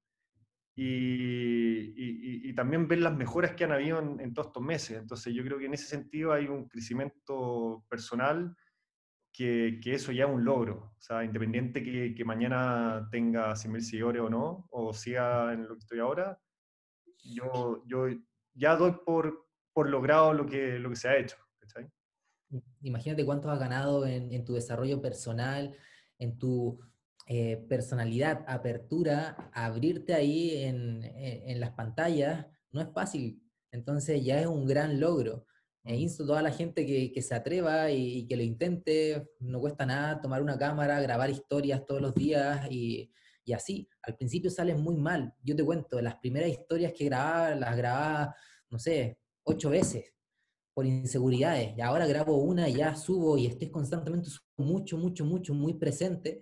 y también ver las mejoras que han habido en todos estos meses. Entonces yo creo que en ese sentido hay un crecimiento personal que eso ya es un logro. O sea, independiente que mañana tenga 100.000 seguidores o no, o siga en lo que estoy ahora, yo ya doy por logrado lo que se ha hecho, ¿cachai? Imagínate cuánto has ganado en tu desarrollo personal, en tu personalidad, apertura, abrirte ahí en las pantallas, no es fácil. Entonces ya es un gran logro. Insto a toda la gente que se atreva y que lo intente, no cuesta nada tomar una cámara, grabar historias todos los días y así. Al principio sales muy mal. Yo te cuento, las primeras historias que grababa, las grababa, no sé, 8 veces. Por inseguridades, y ahora grabo una, ya subo, y estoy constantemente muy presente.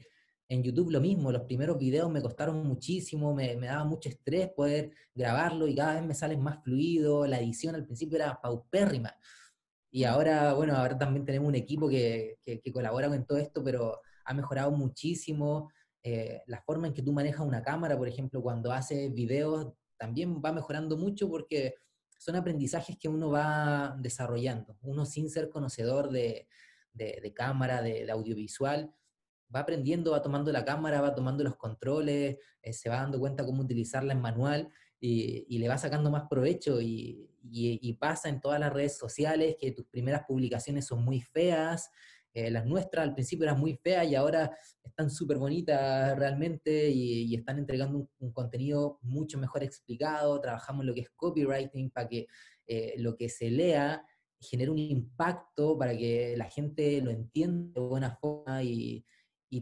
En YouTube lo mismo, los primeros videos me costaron muchísimo, me daba mucho estrés poder grabarlo, y cada vez me salen más fluido, la edición al principio era paupérrima, y ahora, bueno, ahora también tenemos un equipo que colabora con todo esto, pero ha mejorado muchísimo, la forma en que tú manejas una cámara, por ejemplo, cuando haces videos, también va mejorando mucho, porque son aprendizajes que uno va desarrollando. Uno sin ser conocedor de cámara, de audiovisual, va aprendiendo, va tomando la cámara, va tomando los controles, se va dando cuenta cómo utilizarla en manual y le va sacando más provecho y pasa en todas las redes sociales que tus primeras publicaciones son muy feas, las nuestras al principio eran muy feas y ahora están súper bonitas realmente y están entregando un contenido mucho mejor explicado. Trabajamos lo que es copywriting para que lo que se lea genere un impacto para que la gente lo entienda de buena forma y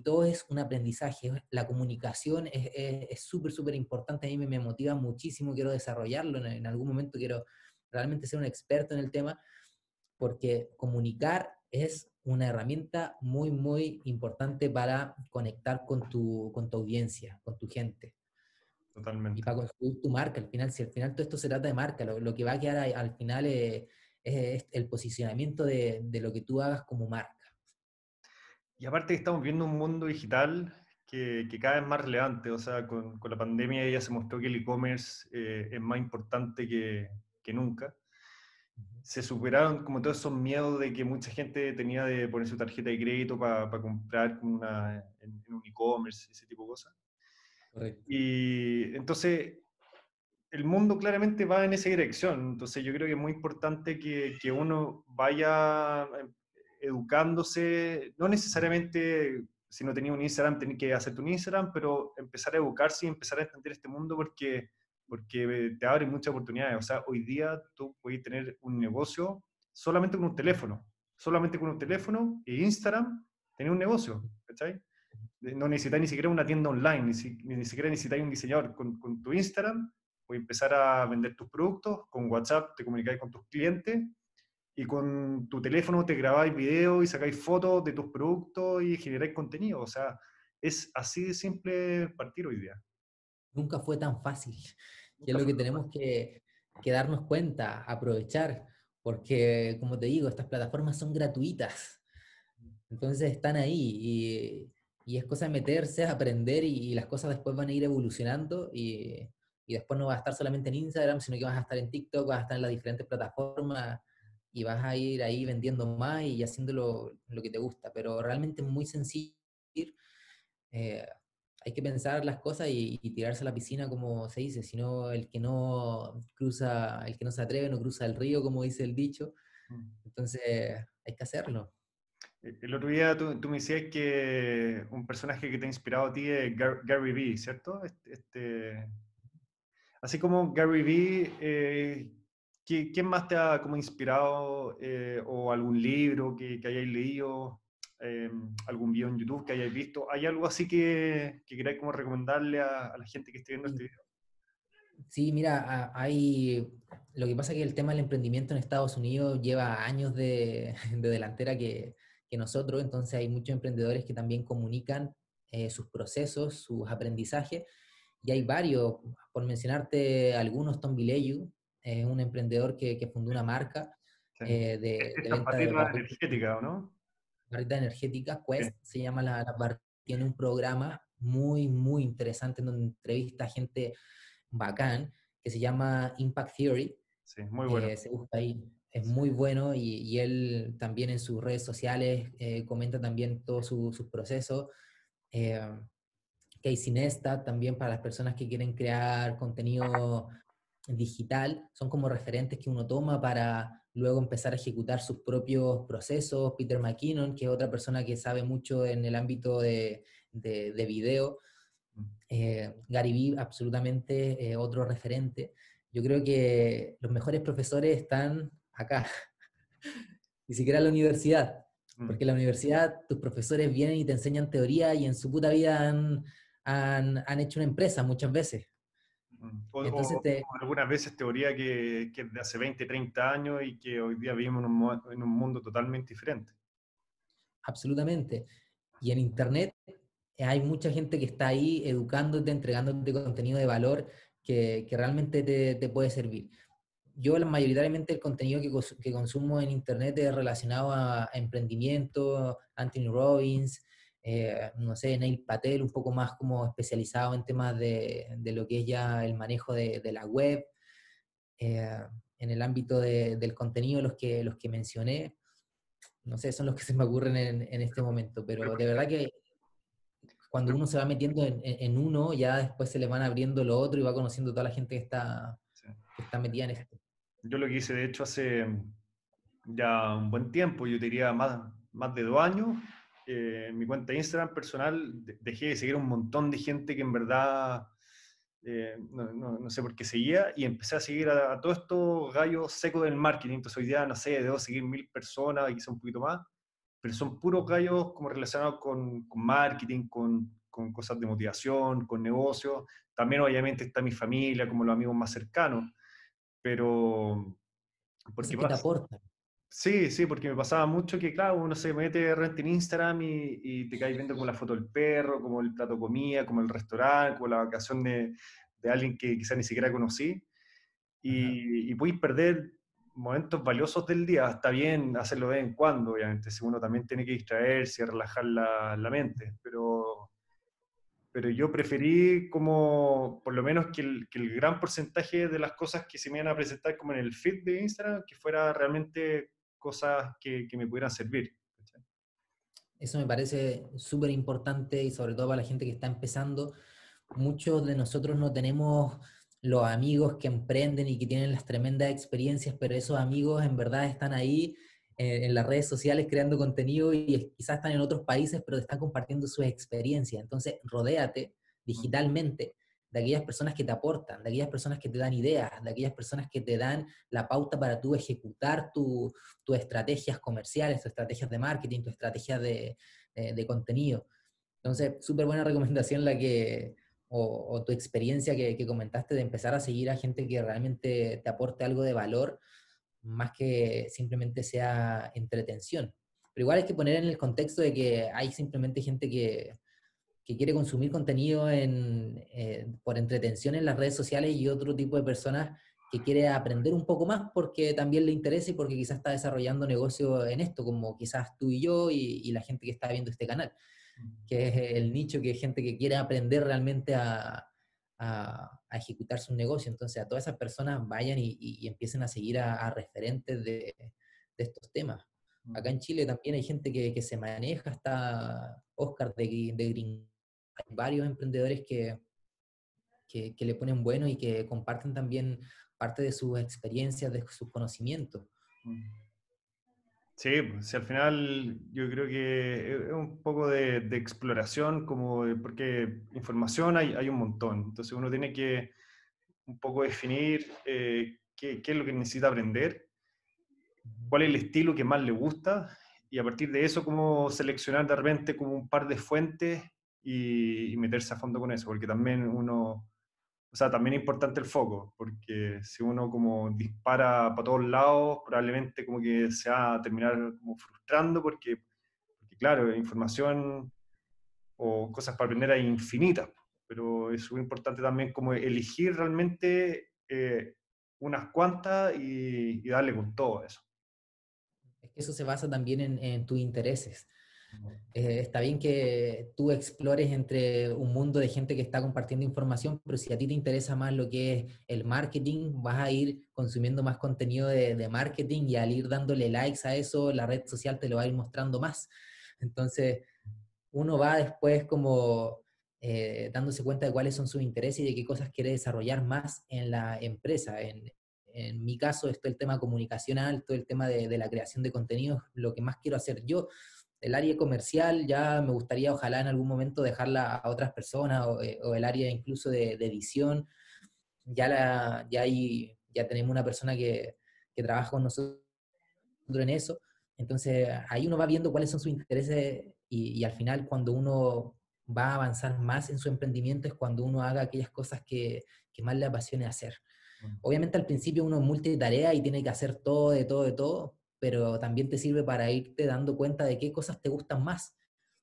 todo es un aprendizaje. La comunicación es súper importante, a mí me motiva muchísimo, quiero desarrollarlo, en algún momento quiero realmente ser un experto en el tema porque comunicar es una herramienta muy importante para conectar con tu audiencia, con tu gente. Totalmente. Y para construir tu marca, al final, si al final todo esto se trata de marca, lo que va a quedar al final es el posicionamiento de lo que tú hagas como marca. Y aparte estamos viendo un mundo digital que cada vez más relevante, o sea, con la pandemia ya se mostró que el e-commerce es más importante que nunca. Se superaron como todos esos miedos de que mucha gente tenía de poner su tarjeta de crédito para comprar en un e-commerce, ese tipo de cosas. Correcto. Y entonces el mundo claramente va en esa dirección, entonces yo creo que es muy importante que uno vaya educándose, no necesariamente si no tenía un Instagram tenés que hacerte un Instagram, pero empezar a educarse y empezar a entender este mundo porque te abre muchas oportunidades. O sea, hoy día tú puedes tener un negocio solamente con un teléfono. Solamente con un teléfono e Instagram, tener un negocio, ¿cachai? No necesitas ni siquiera una tienda online, ni siquiera necesitas un diseñador. Con tu Instagram puedes empezar a vender tus productos, con WhatsApp te comunicáis con tus clientes, y con tu teléfono te grabáis videos y sacáis fotos de tus productos y generáis contenido. O sea, es así de simple partir hoy día. Nunca fue tan fácil. Y es lo que tenemos que darnos cuenta, aprovechar, porque, como te digo, estas plataformas son gratuitas. Entonces están ahí y es cosa de meterse, aprender y las cosas después van a ir evolucionando y después no vas a estar solamente en Instagram, sino que vas a estar en TikTok, vas a estar en las diferentes plataformas y vas a ir ahí vendiendo más y haciendo lo que te gusta. Pero realmente es muy sencillo. Hay que pensar las cosas y tirarse a la piscina, como se dice, sino el que no se atreve, no cruza el río, como dice el dicho. Entonces, hay que hacerlo. El otro día tú me decías que un personaje que te ha inspirado a ti es Gary Vee, ¿cierto? Así como Gary Vee, ¿quién más te ha como inspirado? ¿O algún libro que hayáis leído? ¿Algún video en YouTube que hayáis visto? ¿Hay algo así que queráis como recomendarle a la gente que esté viendo este video? Sí, mira, lo que pasa es que el tema del emprendimiento en Estados Unidos lleva años de delantera que nosotros, entonces hay muchos emprendedores que también comunican sus procesos, sus aprendizajes, y hay varios, por mencionarte algunos, Tom Bilyeu, es un emprendedor que fundó una marca de venta de energética, ¿o no? barritas energéticas, Quest se llama la barrita, tiene un programa muy, muy interesante en donde entrevista a gente bacán, que se llama Impact Theory. Sí, muy bueno. Se busca ahí. Es muy bueno y él también en sus redes sociales comenta también todos sus procesos. Casey Neistat también, para las personas que quieren crear contenido digital, son como referentes que uno toma para luego empezar a ejecutar sus propios procesos. Peter McKinnon, que es otra persona que sabe mucho en el ámbito de video. Gary Vee, absolutamente otro referente. Yo creo que los mejores profesores están acá, ni siquiera en la universidad. Porque en la universidad tus profesores vienen y te enseñan teoría y en su puta vida han hecho una empresa muchas veces. Entonces o algunas veces teoría que de hace 20, 30 años y que hoy día vivimos en un mundo totalmente diferente. Absolutamente. Y en internet hay mucha gente que está ahí educándote, entregándote contenido de valor que realmente te puede servir. Yo mayoritariamente el contenido que consumo en internet es relacionado a emprendimiento, Anthony Robbins, no sé, Neil Patel, un poco más como especializado en temas de lo que es ya el manejo de la web, en el ámbito del contenido, los que mencioné, no sé, son los que se me ocurren en este momento, pero de verdad que cuando uno se va metiendo en uno, ya después se le van abriendo lo otro y va conociendo toda la gente que está metida en esto. Yo lo que hice, de hecho, hace ya un buen tiempo, yo diría más de 2 años, en mi cuenta de Instagram personal dejé de seguir un montón de gente que en verdad no sé por qué seguía, y empecé a seguir a todos estos gallos secos del marketing. Entonces hoy día, no sé, debo seguir 1000 personas, quizá un poquito más, pero son puros gallos como relacionados con marketing, con cosas de motivación, con negocios. También obviamente está mi familia, como los amigos más cercanos, pero... porque te aporta. Sí, porque me pasaba mucho que, claro, uno se mete de repente en Instagram y te caes viendo como la foto del perro, como el plato de comida, como el restaurante, como la vacación de alguien que quizás ni siquiera conocí, y puedes perder momentos valiosos del día. Está bien hacerlo de vez en cuando, obviamente, si uno también tiene que distraerse y relajar la mente, pero yo preferí como, por lo menos que el gran porcentaje de las cosas que se me iban a presentar como en el feed de Instagram, que fuera realmente cosas que me pudieran servir. Eso me parece súper importante, y sobre todo para la gente que está empezando. Muchos de nosotros no tenemos los amigos que emprenden y que tienen las tremendas experiencias, pero esos amigos en verdad están ahí en las redes sociales creando contenido, y quizás están en otros países, pero están compartiendo sus experiencias. Entonces, rodéate digitalmente de aquellas personas que te aportan, de aquellas personas que te dan ideas, de aquellas personas que te dan la pauta para tú ejecutar tus estrategias comerciales, tus estrategias de marketing, tus estrategias de contenido. Entonces, súper buena recomendación la que... O tu experiencia que comentaste, de empezar a seguir a gente que realmente te aporte algo de valor, más que simplemente sea entretención. Pero igual hay que poner en el contexto de que hay simplemente gente que quiere consumir contenido por entretención en las redes sociales, y otro tipo de personas que quiere aprender un poco más porque también le interesa y porque quizás está desarrollando negocio en esto, como quizás tú y yo y la gente que está viendo este canal, que es el nicho, que es gente que quiere aprender realmente a ejecutar su negocio. Entonces, a todas esas personas vayan y empiecen a seguir a referentes de estos temas. Acá en Chile también hay gente que se maneja, está Oscar de Green. Hay varios emprendedores que le ponen bueno y que comparten también parte de sus experiencias, de sus conocimientos. Sí, al final yo creo que es un poco de exploración, como porque información hay un montón. Entonces uno tiene que un poco definir qué es lo que necesita aprender, cuál es el estilo que más le gusta, y a partir de eso cómo seleccionar de repente como un par de fuentes y meterse a fondo con eso, porque también uno... O sea, también es importante el foco, porque si uno como dispara para todos lados, probablemente como que se va a terminar como frustrando, porque claro, información o cosas para aprender hay infinitas, pero es muy importante también como elegir realmente unas cuantas y darle con todo eso. Es que eso se basa también en tus intereses. Está bien que tú explores entre un mundo de gente que está compartiendo información, pero si a ti te interesa más lo que es el marketing, vas a ir consumiendo más contenido de marketing, y al ir dándole likes a eso, la red social te lo va a ir mostrando más. Entonces, uno va después como dándose cuenta de cuáles son sus intereses y de qué cosas quiere desarrollar más en la empresa. En mi caso, esto es el tema comunicacional, todo el tema de la creación de contenidos, lo que más quiero hacer yo. El área comercial ya me gustaría, ojalá en algún momento, dejarla a otras personas, o el área incluso de edición. Ya tenemos una persona que trabaja con nosotros en eso. Entonces ahí uno va viendo cuáles son sus intereses, y al final cuando uno va a avanzar más en su emprendimiento es cuando uno haga aquellas cosas que más le apasione hacer. Obviamente al principio uno es multitarea y tiene que hacer todo, de todo, pero también te sirve para irte dando cuenta de qué cosas te gustan más.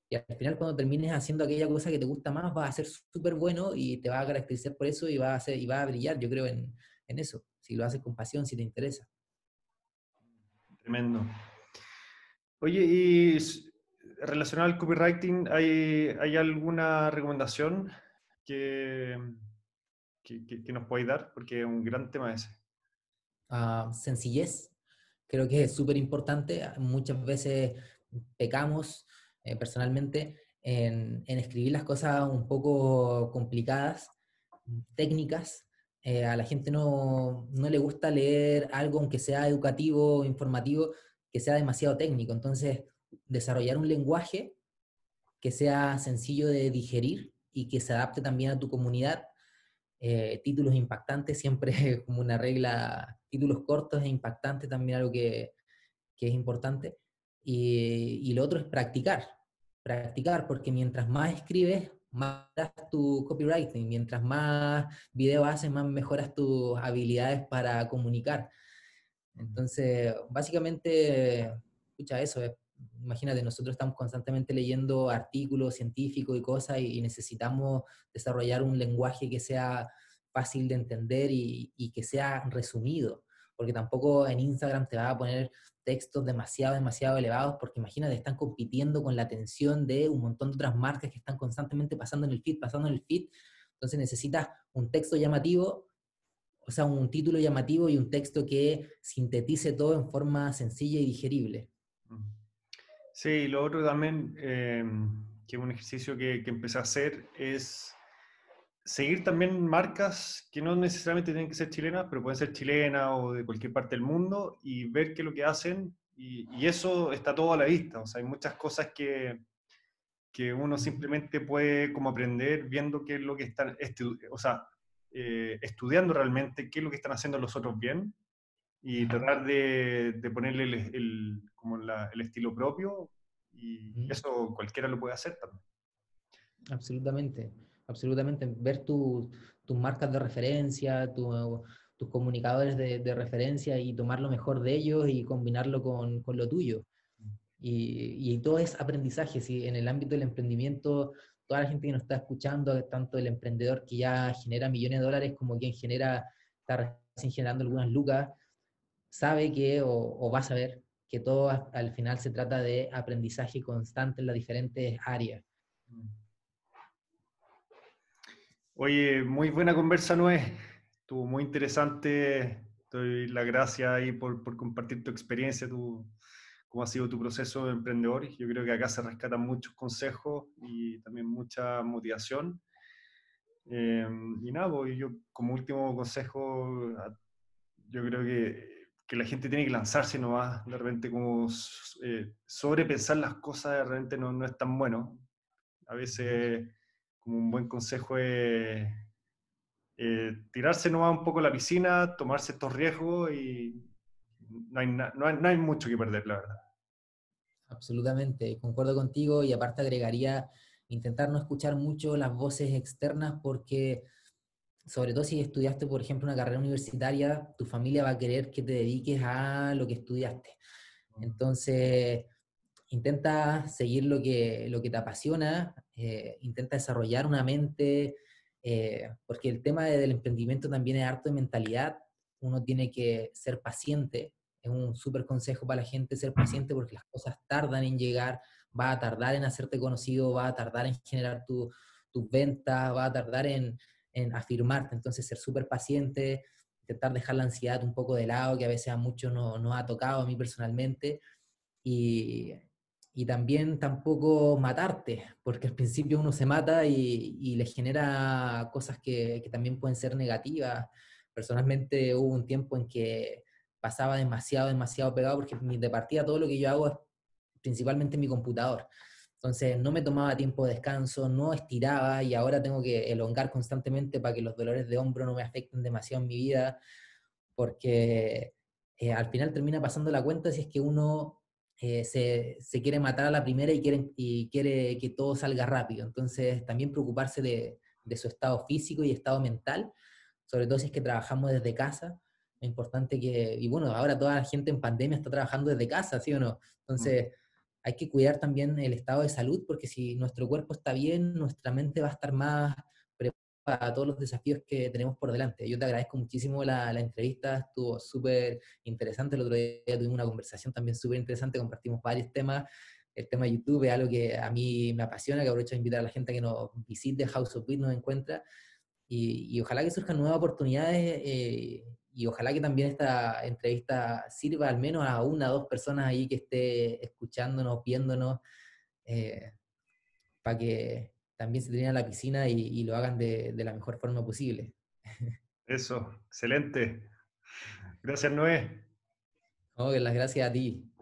Y al final cuando termines haciendo aquella cosa que te gusta más, vas a ser súper bueno y te vas a caracterizar por eso y vas a brillar, yo creo, en eso. Si lo haces con pasión, si te interesa. Tremendo. Oye, y relacionado al copywriting, ¿hay alguna recomendación que nos podáis dar? Porque es un gran tema ese. Sencillez. Creo que es súper importante. Muchas veces pecamos, personalmente, en escribir las cosas un poco complicadas, técnicas. A la gente no le gusta leer algo, aunque sea educativo o informativo, que sea demasiado técnico. Entonces, desarrollar un lenguaje que sea sencillo de digerir y que se adapte también a tu comunidad. Títulos impactantes, siempre como una regla, títulos cortos e impactantes, también algo que es importante. Y lo otro es practicar, porque mientras más escribes, más das tu copywriting, mientras más videos haces, más mejoras tus habilidades para comunicar. Entonces, básicamente, escucha eso, imagínate, nosotros estamos constantemente leyendo artículos científicos y cosas, y necesitamos desarrollar un lenguaje que sea fácil de entender y que sea resumido, porque tampoco en Instagram te vas a poner textos demasiado elevados, porque imagínate, están compitiendo con la atención de un montón de otras marcas que están constantemente pasando en el feed, entonces necesitas un texto llamativo, o sea, un título llamativo y un texto que sintetice todo en forma sencilla y digerible. Sí, lo otro también, que es un ejercicio que empecé a hacer, es seguir también marcas que no necesariamente tienen que ser chilenas, pero pueden ser chilenas o de cualquier parte del mundo, y ver qué es lo que hacen, y eso está todo a la vista. O sea, hay muchas cosas que uno simplemente puede como aprender viendo qué es lo que están, estudiando realmente qué es lo que están haciendo los otros bien, y tratar de ponerle el estilo propio, y eso cualquiera lo puede hacer también. Absolutamente. Ver tus marcas de referencia, tus comunicadores de referencia, y tomar lo mejor de ellos y combinarlo con lo tuyo. Y todo es aprendizaje. ¿Sí? En el ámbito del emprendimiento, toda la gente que nos está escuchando, tanto el emprendedor que ya genera millones de dólares como quien está recién generando algunas lucas, sabe que, o va a saber, que todo al final se trata de aprendizaje constante en las diferentes áreas. Oye, muy buena conversa, Noé. Estuvo muy interesante. Te doy las gracias ahí por compartir tu experiencia, cómo ha sido tu proceso de emprendedor. Yo creo que acá se rescatan muchos consejos y también mucha motivación. Y nada, yo como último consejo, yo creo que la gente tiene que lanzarse nomás. De repente como sobrepensar las cosas de repente no es tan bueno. A veces como un buen consejo es tirarse nomás un poco a la piscina, tomarse estos riesgos, y no hay mucho que perder, la verdad. Absolutamente, concuerdo contigo, y aparte agregaría intentar no escuchar mucho las voces externas, porque sobre todo si estudiaste, por ejemplo, una carrera universitaria, tu familia va a querer que te dediques a lo que estudiaste. Entonces, intenta seguir lo que te apasiona, intenta desarrollar una mente, porque el tema del emprendimiento también es harto de mentalidad. Uno tiene que ser paciente. Es un súper consejo para la gente, ser paciente, porque las cosas tardan en llegar, vas a tardar en hacerte conocido, vas a tardar en generar tus ventas, vas a tardar en afirmarte. Entonces, ser súper paciente, intentar dejar la ansiedad un poco de lado, que a veces a muchos no ha tocado, a mí personalmente. Y también tampoco matarte, porque al principio uno se mata y le genera cosas que también pueden ser negativas. Personalmente hubo un tiempo en que pasaba demasiado pegado, porque de partida todo lo que yo hago es principalmente mi computador. Entonces no me tomaba tiempo de descanso, no estiraba, y ahora tengo que elongar constantemente para que los dolores de hombro no me afecten demasiado en mi vida, porque al final termina pasando la cuenta si es que uno se quiere matar a la primera y quiere que todo salga rápido. Entonces también preocuparse de su estado físico y estado mental, sobre todo si es que trabajamos desde casa. Es importante y bueno, ahora toda la gente en pandemia está trabajando desde casa, ¿sí o no? Entonces hay que cuidar también el estado de salud, porque si nuestro cuerpo está bien, nuestra mente va a estar más preparada para todos los desafíos que tenemos por delante. Yo te agradezco muchísimo la entrevista, estuvo súper interesante. El otro día tuvimos una conversación también súper interesante, compartimos varios temas. El tema de YouTube es algo que a mí me apasiona, que aprovecho de invitar a la gente a que nos visite, House of Weed nos encuentra, y ojalá que surjan nuevas oportunidades, y ojalá que también esta entrevista sirva al menos a una o dos personas ahí que esté escuchándonos, viéndonos, para que también se tiren a la piscina y lo hagan de la mejor forma posible. Eso, excelente. Gracias, Noé. No, las gracias a ti.